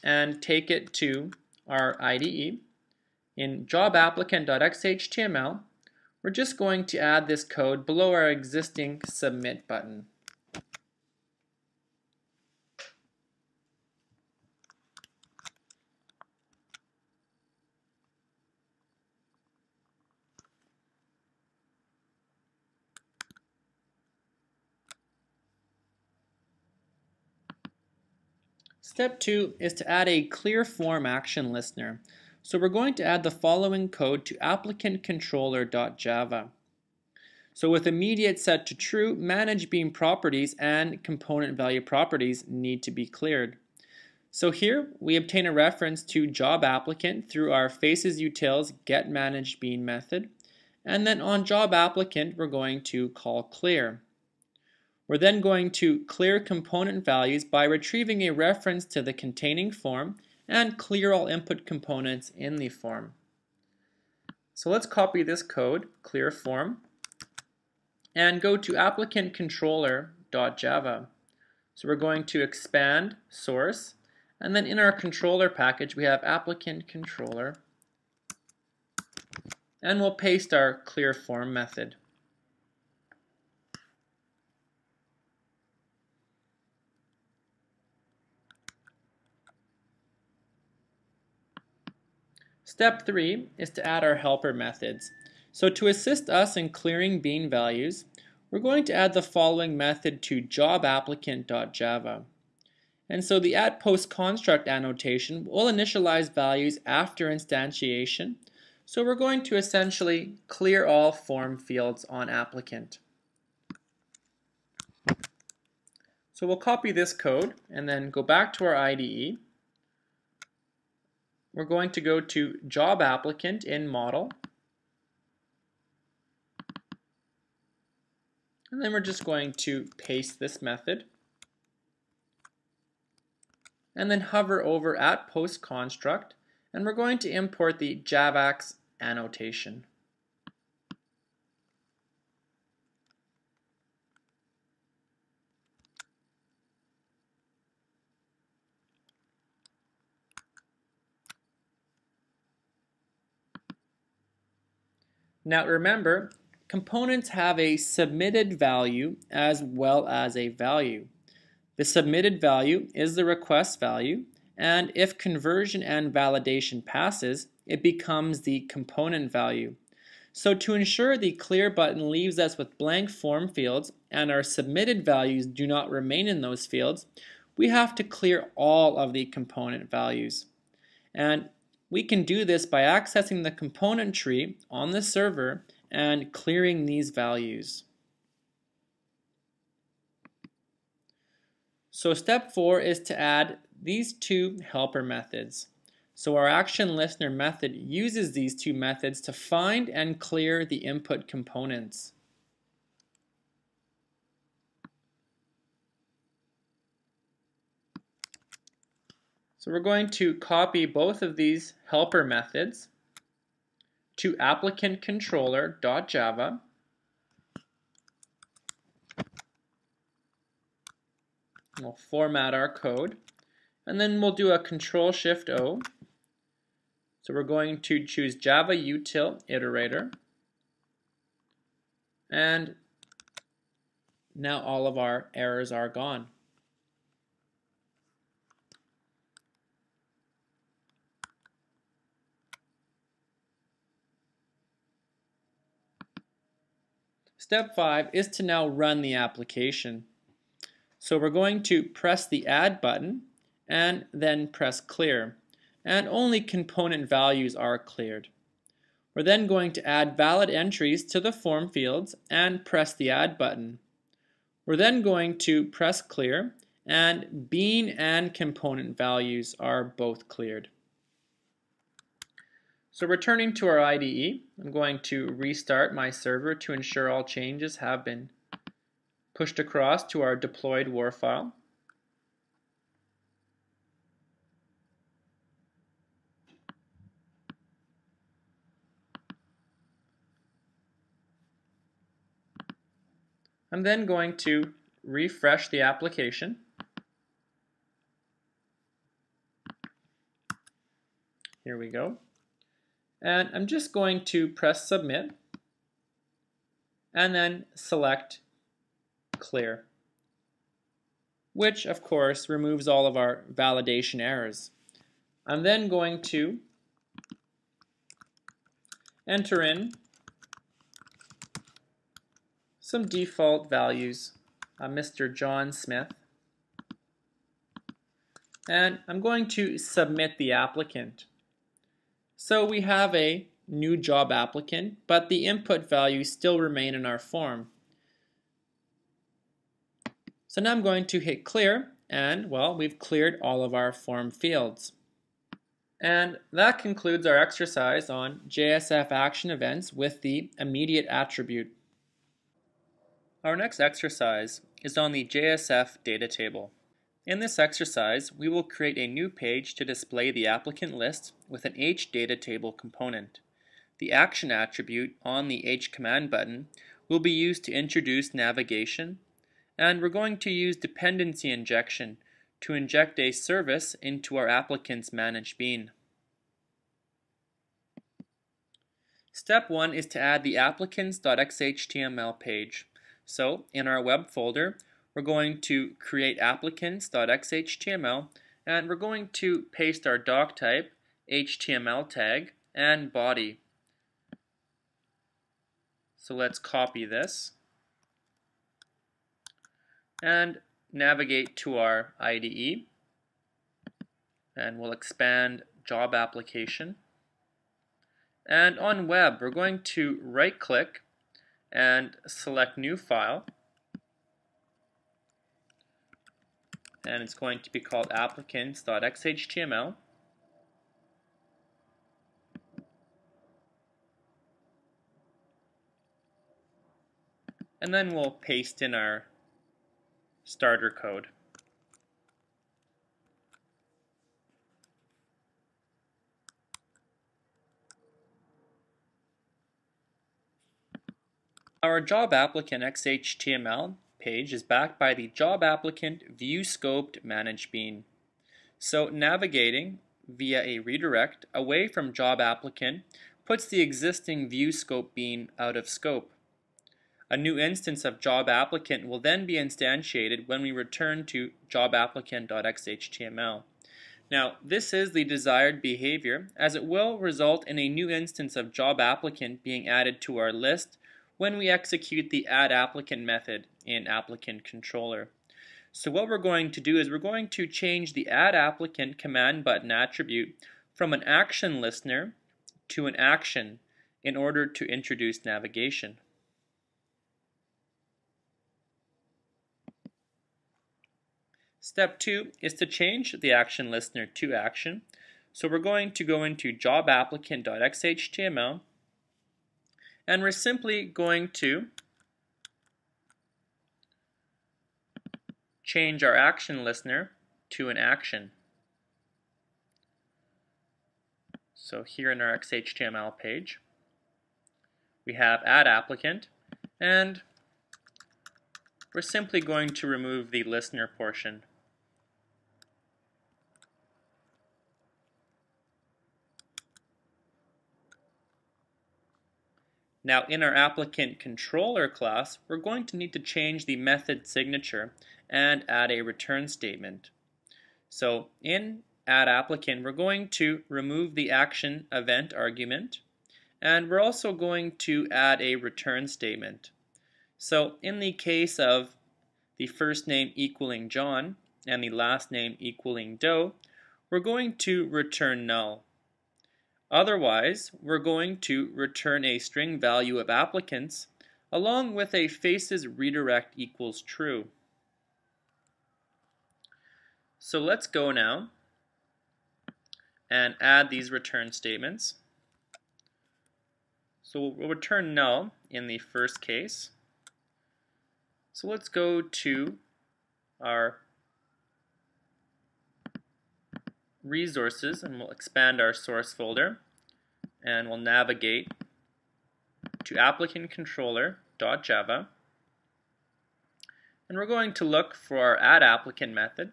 and take it to our I D E. In job applicant dot x h t m l, we're just going to add this code below our existing submit button. Step two is to add a clear form action listener. So we're going to add the following code to ApplicantController.java. So with immediate set to true, ManagedBean properties and component value properties need to be cleared. So here we obtain a reference to JobApplicant through our FacesUtils getManagedBean method, and then on JobApplicant we're going to call clear. We're then going to clear component values by retrieving a reference to the containing form and clear all input components in the form. So let's copy this code, clear form, and go to ApplicantController.java. So we're going to expand source, and then in our controller package we have ApplicantController, and we'll paste our clear form method. Step three is to add our helper methods. So to assist us in clearing bean values, we're going to add the following method to jobApplicant.java. And so the at PostConstruct annotation will initialize values after instantiation. So we're going to essentially clear all form fields on applicant. So we'll copy this code and then go back to our I D E. We're going to go to JobApplicant in model. And then we're just going to paste this method and then hover over at PostConstruct, and we're going to import the javax annotation. Now remember, components have a submitted value as well as a value. The submitted value is the request value, and if conversion and validation passes, it becomes the component value. So to ensure the clear button leaves us with blank form fields and our submitted values do not remain in those fields, we have to clear all of the component values. And we can do this by accessing the component tree on the server and clearing these values. So step four is to add these two helper methods. So our action listener method uses these two methods to find and clear the input components. So we're going to copy both of these helper methods to ApplicantController.java, we'll format our code, and then we'll do a control shift O. So we're going to choose Java util iterator, and now all of our errors are gone. Step five is to now run the application. So we're going to press the add button and then press clear, and only component values are cleared. We're then going to add valid entries to the form fields and press the add button. We're then going to press clear, and bean and component values are both cleared. So returning to our I D E, I'm going to restart my server to ensure all changes have been pushed across to our deployed war file. I'm then going to refresh the application. Here we go. And I'm just going to press submit and then select clear, which of course removes all of our validation errors. I'm then going to enter in some default values, uh, Mister John Smith, and I'm going to submit the applicant. So we have a new job applicant, but the input values still remain in our form. So now I'm going to hit clear, and well, we've cleared all of our form fields. And that concludes our exercise on J S F action events with the immediate attribute. Our next exercise is on the J S F data table. In this exercise, we will create a new page to display the applicant list with an h:dataTable component. The action attribute on the H command button will be used to introduce navigation, and we're going to use dependency injection to inject a service into our applicant's managed bean. Step one is to add the applicants dot x h t m l page. So in our web folder, we're going to create applicants dot x h t m l, and we're going to paste our doc type, H T M L tag, and body. So let's copy this and navigate to our I D E, and we'll expand job application. And on web, we're going to right click and select new file, and it's going to be called applicants dot x h t m l. And then we'll paste in our starter code. Our job applicant X H T M L page is backed by the job applicant view scoped managed bean. So navigating via a redirect away from job applicant puts the existing view scope bean out of scope. A new instance of job applicant will then be instantiated when we return to job applicant dot x h t m l. Now, this is the desired behavior, as it will result in a new instance of job applicant being added to our list when we execute the add applicant method in ApplicantController. So what we're going to do is we're going to change the add applicant command button attribute from an action listener to an action in order to introduce navigation. Step two is to change the action listener to action. So we're going to go into job applicant dot x h t m l, and we're simply going to change our action listener to an action. So here in our X H T M L page, we have add applicant, and we're simply going to remove the listener portion. Now in our applicant controller class, we're going to need to change the method signature and add a return statement. So in add applicant, we're going to remove the action event argument, and we're also going to add a return statement. So in the case of the first name equaling John and the last name equaling Doe, we're going to return null. Otherwise, we're going to return a string value of applicants along with a faces redirect equals true. So let's go now and add these return statements. So we'll return null in the first case. So let's go to our resources, and we'll expand our source folder, and we'll navigate to applicant controller dot java, and we're going to look for our add applicant method.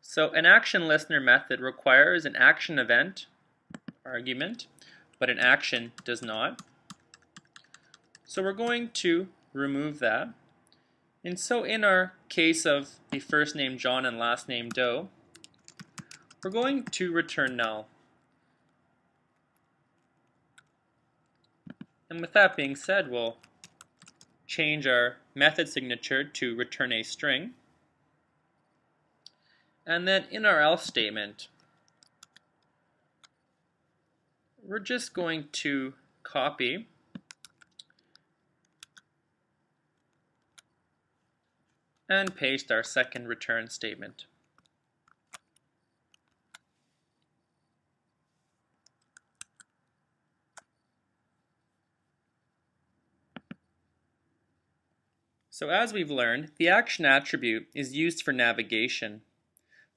So an action listener method requires an action event argument, but an action does not. So we're going to remove that. And so in our case of the first name John and last name Doe, we're going to return null. And with that being said, we'll change our method signature to return a string. And then in our else statement, we're just going to copy and paste our second return statement. So as we've learned, the action attribute is used for navigation.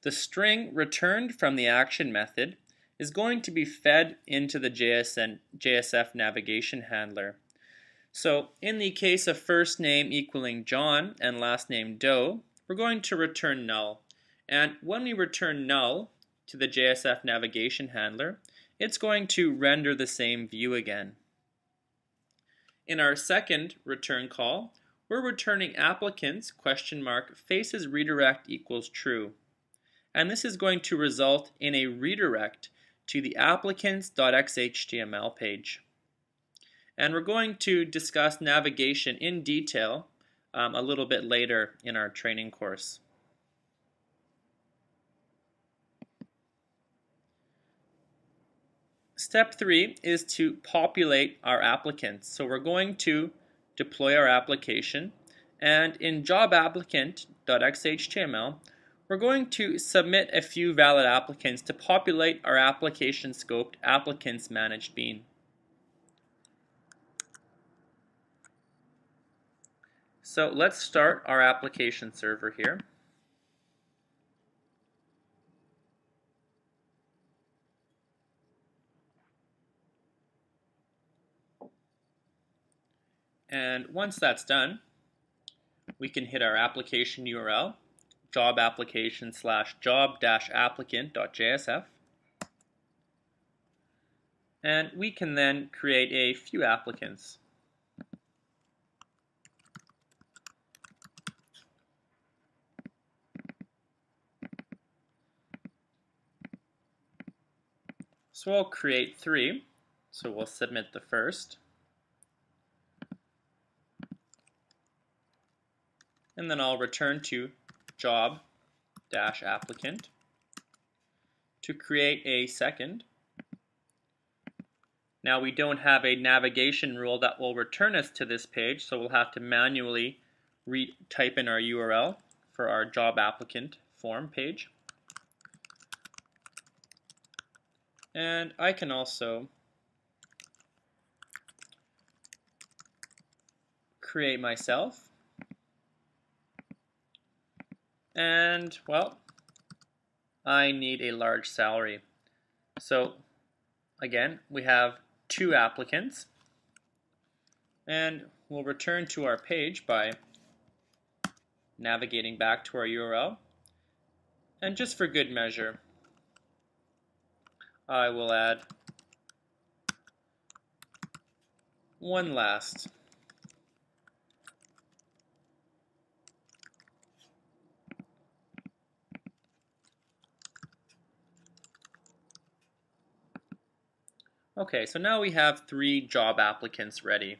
The string returned from the action method is going to be fed into the J S F navigation handler. So in the case of first name equaling John and last name Doe, we're going to return null. And when we return null to the J S F navigation handler, it's going to render the same view again. In our second return call, we're returning applicants question mark faces redirect equals true. And this is going to result in a redirect to the applicants dot x h t m l page. And we're going to discuss navigation in detail um, a little bit later in our training course. Step three is to populate our applicants. So we're going to deploy our application, and in job applicant dot x h t m l, we're going to submit a few valid applicants to populate our application scoped applicants managed bean. So let's start our application server here. And once that's done, we can hit our application U R L, jobapplication slash job-applicant.jsf, and we can then create a few applicants. So I'll create three, so we'll submit the first. And then I'll return to job-applicant to create a second. Now we don't have a navigation rule that will return us to this page, so we'll have to manually retype in our U R L for our job applicant form page. And I can also create myself. And, well, I need a large salary. So, again, we have two applicants. And we'll return to our page by navigating back to our U R L. And just for good measure, I will add one last. Okay, so now we have three job applicants ready.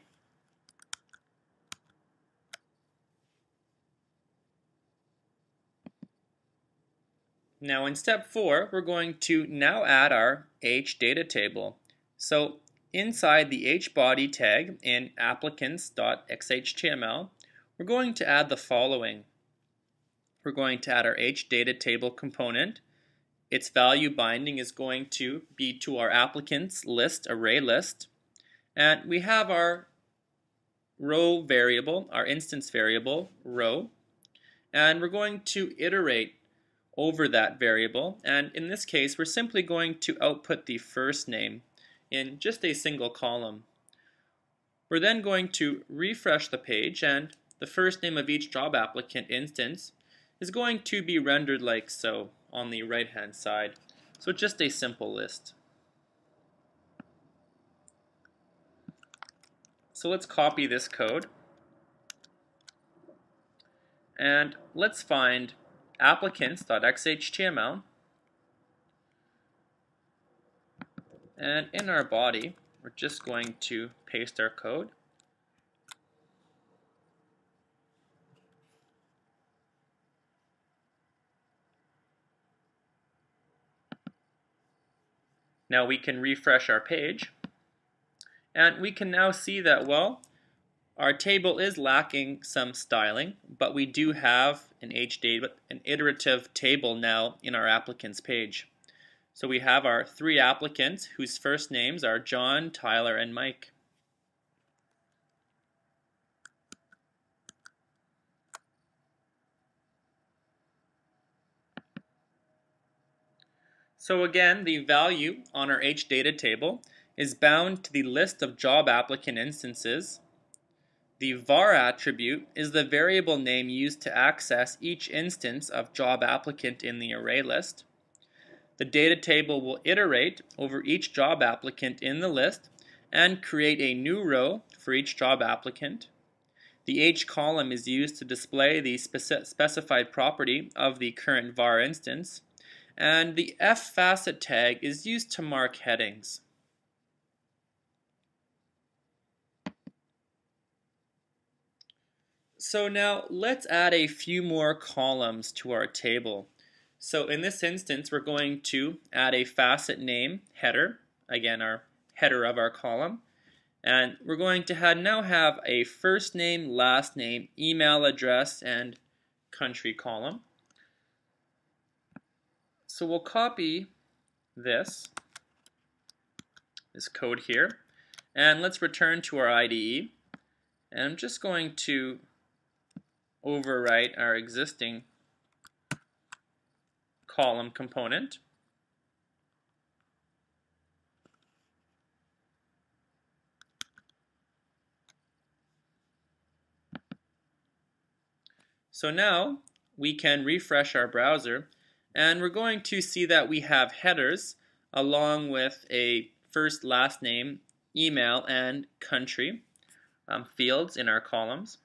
Now in step four, we're going to now add our h:dataTable. So inside the hbody tag in applicants dot x h t m l, we're going to add the following. We're going to add our h:dataTable component. Its value binding is going to be to our applicants list, array list. And we have our row variable, our instance variable, row. And we're going to iterate over that variable. And in this case, we're simply going to output the first name in just a single column. We're then going to refresh the page, and the first name of each job applicant instance is going to be rendered like so on the right hand side. So just a simple list. So let's copy this code and let's find applicants dot x h t m l, and in our body we're just going to paste our code. Now we can refresh our page, and we can now see that, well, our table is lacking some styling, but we do have an hdata, an iterative table now in our applicants page. So we have our three applicants whose first names are John, Tyler, and Mike. So again, the value on our h:data table is bound to the list of job applicant instances. The var attribute is the variable name used to access each instance of job applicant in the array list. The data table will iterate over each job applicant in the list and create a new row for each job applicant. The H column is used to display the speci- specified property of the current var instance, and the F facet tag is used to mark headings. So now let's add a few more columns to our table. So in this instance, we're going to add a facet name header, again our header of our column, and we're going to have now have a first name, last name, email address, and country column. So we'll copy this, this code here, and let's return to our I D E. And I'm just going to overwrite our existing column component. So now we can refresh our browser, and we're going to see that we have headers along with a first, last name, email, and country um, fields in our columns.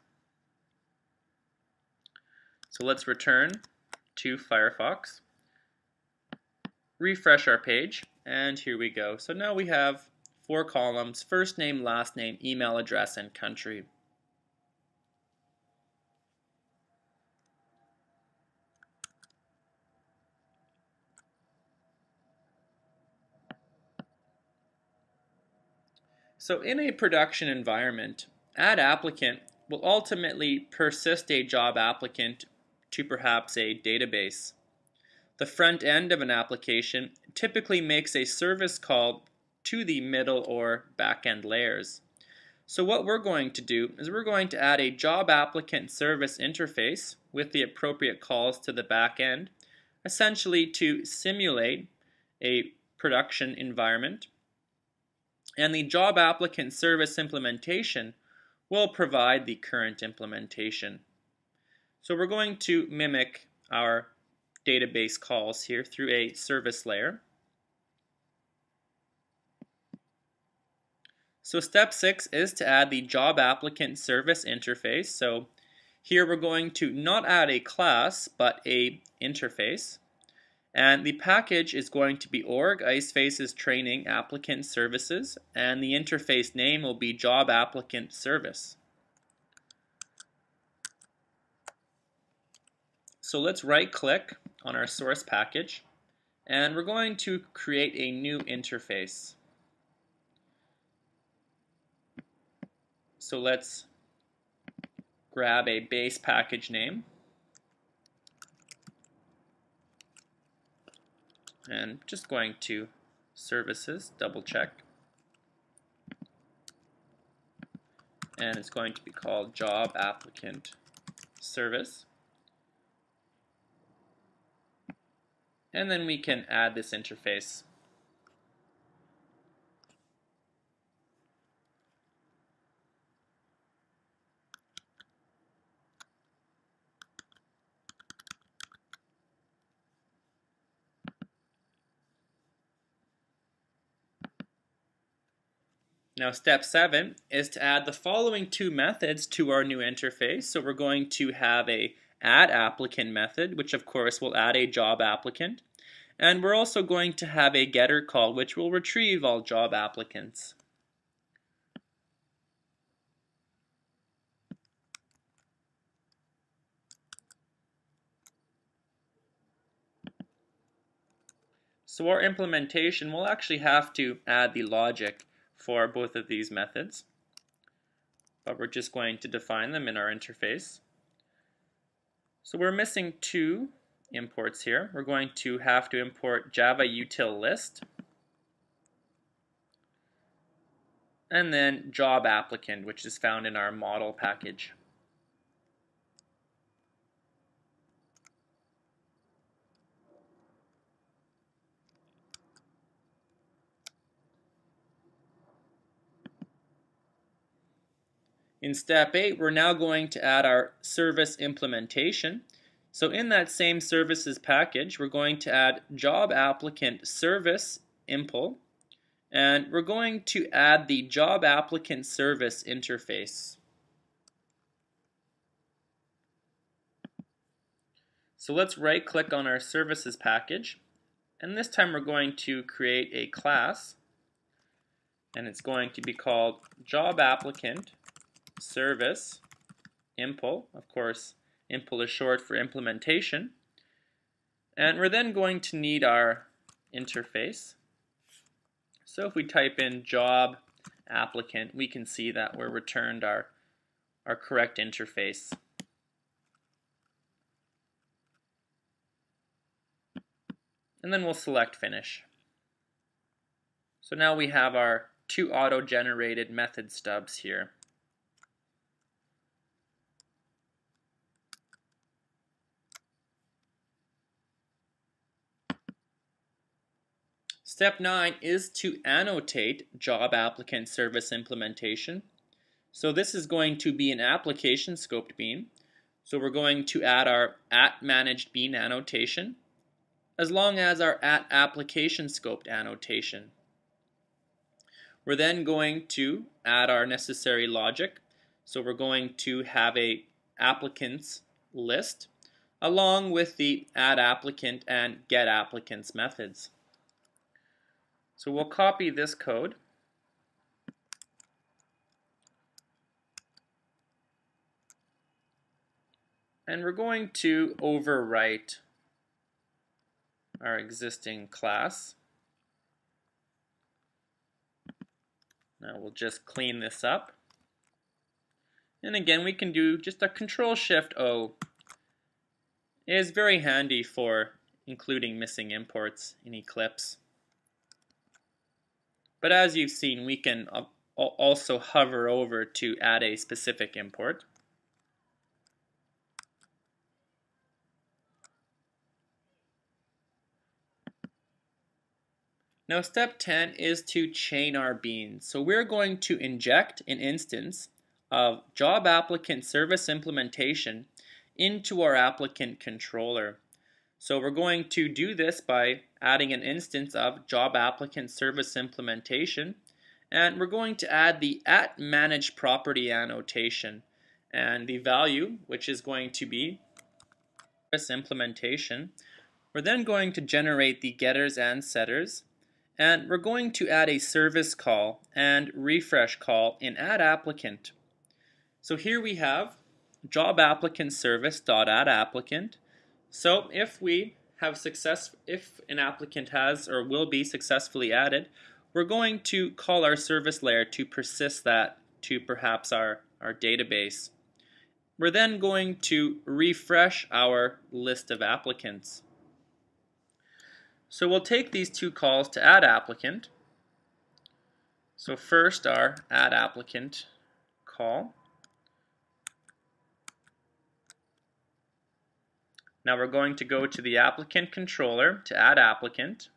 So let's return to Firefox, refresh our page, and here we go. So now we have four columns: first name, last name, email address, and country. So in a production environment, add applicant will ultimately persist a job applicant to perhaps a database. The front end of an application typically makes a service call to the middle or back end layers. So what we're going to do is we're going to add a job applicant service interface with the appropriate calls to the back end, essentially to simulate a production environment. And the job applicant service implementation will provide the current implementation. So we're going to mimic our database calls here through a service layer. So step six is to add the job applicant service interface. So here we're going to not add a class but a interface. And the package is going to be org.icefaces training applicant services, and the interface name will be job applicant service. So let's right click on our source package, and we're going to create a new interface. So let's grab a base package name and just going to services, double check, and it's going to be called job applicant service, and then we can add this interface. Now step seven is to add the following two methods to our new interface. So we're going to have a add applicant method, which of course will add a job applicant, and we're also going to have a getter call which will retrieve all job applicants. So our implementation will actually have to add the logic for both of these methods, but we're just going to define them in our interface. So we're missing two imports here. We're going to have to import Java util list and then job applicant, which is found in our model package. In step eight, we're now going to add our service implementation. So in that same services package, we're going to add job applicant service impl, and we're going to add the job applicant service interface. So let's right click on our services package, and this time we're going to create a class, and it's going to be called job applicant service impl. Of course, impl is short for implementation. And we're then going to need our interface. So if we type in job applicant, we can see that we're returned our, our correct interface. And then we'll select finish. So now we have our two auto-generated method stubs here. Step nine is to annotate job applicant service implementation. So this is going to be an application scoped bean. So we're going to add our at managed bean annotation as long as our at application scoped annotation. We're then going to add our necessary logic. So we're going to have a applicants list along with the add applicant and get applicants methods. So we'll copy this code, and we're going to overwrite our existing class. Now we'll just clean this up, and again we can do just a control shift O. It is very handy for including missing imports in Eclipse. But as you've seen, we can also hover over to add a specific import. Now step ten is to chain our beans. So we're going to inject an instance of job applicant service implementation into our applicant controller. So we're going to do this by adding an instance of job applicant service implementation, and we're going to add the at managed property annotation and the value, which is going to be service implementation. We're then going to generate the getters and setters, and we're going to add a service call and refresh call in add applicant. So here we have job applicant service dot add applicant. So if we have success, if an applicant has or will be successfully added, we're going to call our service layer to persist that to perhaps our, our database. We're then going to refresh our list of applicants. So we'll take these two calls to add applicant. So first our add applicant call. Now we're going to go to the applicant controller to add applicant.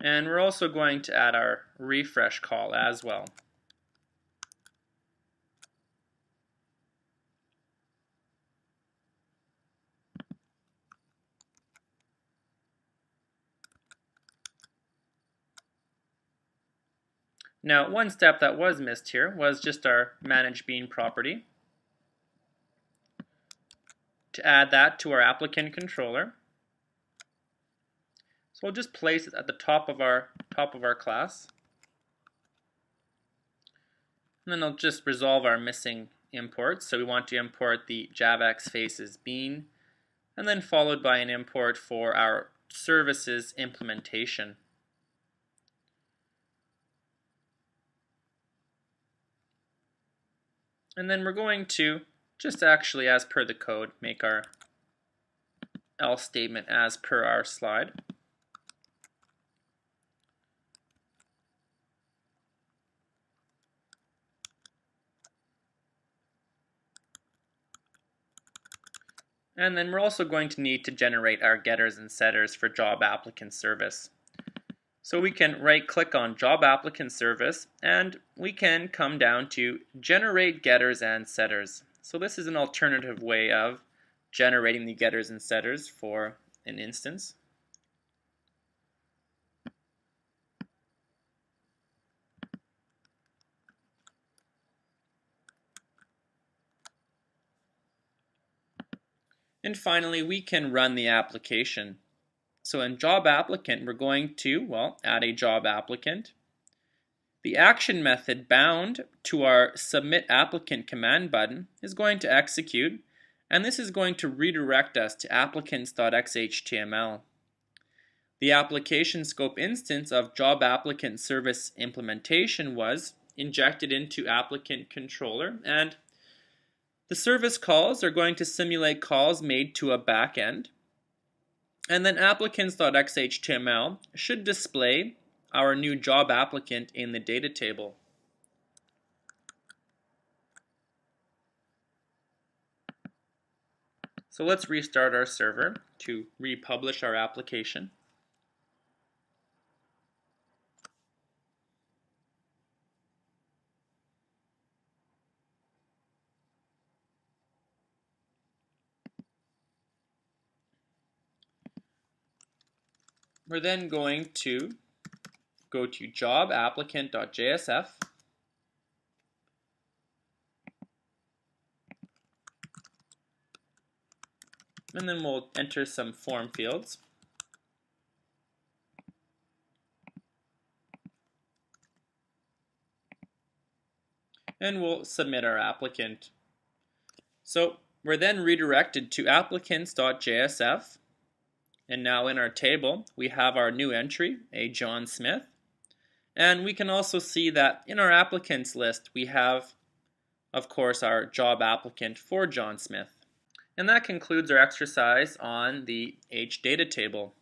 And we're also going to add our refresh call as well. Now, one step that was missed here was just our managed bean property. to add that to our applicant controller. So we'll just place it at the top of our top of our class. And then I'll just resolve our missing imports. So we want to import the javax faces bean, and then followed by an import for our services implementation. And then we're going to just actually, as per the code, make our else statement as per our slide. And then we're also going to need to generate our getters and setters for job applicant service. So we can right click on job applicant service, and we can come down to generate getters and setters. So this is an alternative way of generating the getters and setters for an instance. And finally, we can run the application. So in job applicant, we're going to, well, add a job applicant. The action method bound to our submit applicant command button is going to execute, and this is going to redirect us to applicants dot x h t m l. The application scope instance of job applicant service implementation was injected into applicant controller, and the service calls are going to simulate calls made to a backend. And then applicants dot x h t m l should display our new job applicant in the data table. So let's restart our server to republish our application. We're then going to go to job applicant dot j s f, and then we'll enter some form fields. And we'll submit our applicant. So we're then redirected to applicants dot j s f. And now in our table, we have our new entry, a John Smith. And we can also see that in our applicants list, we have, of course, our job applicant for John Smith. And that concludes our exercise on the H data table.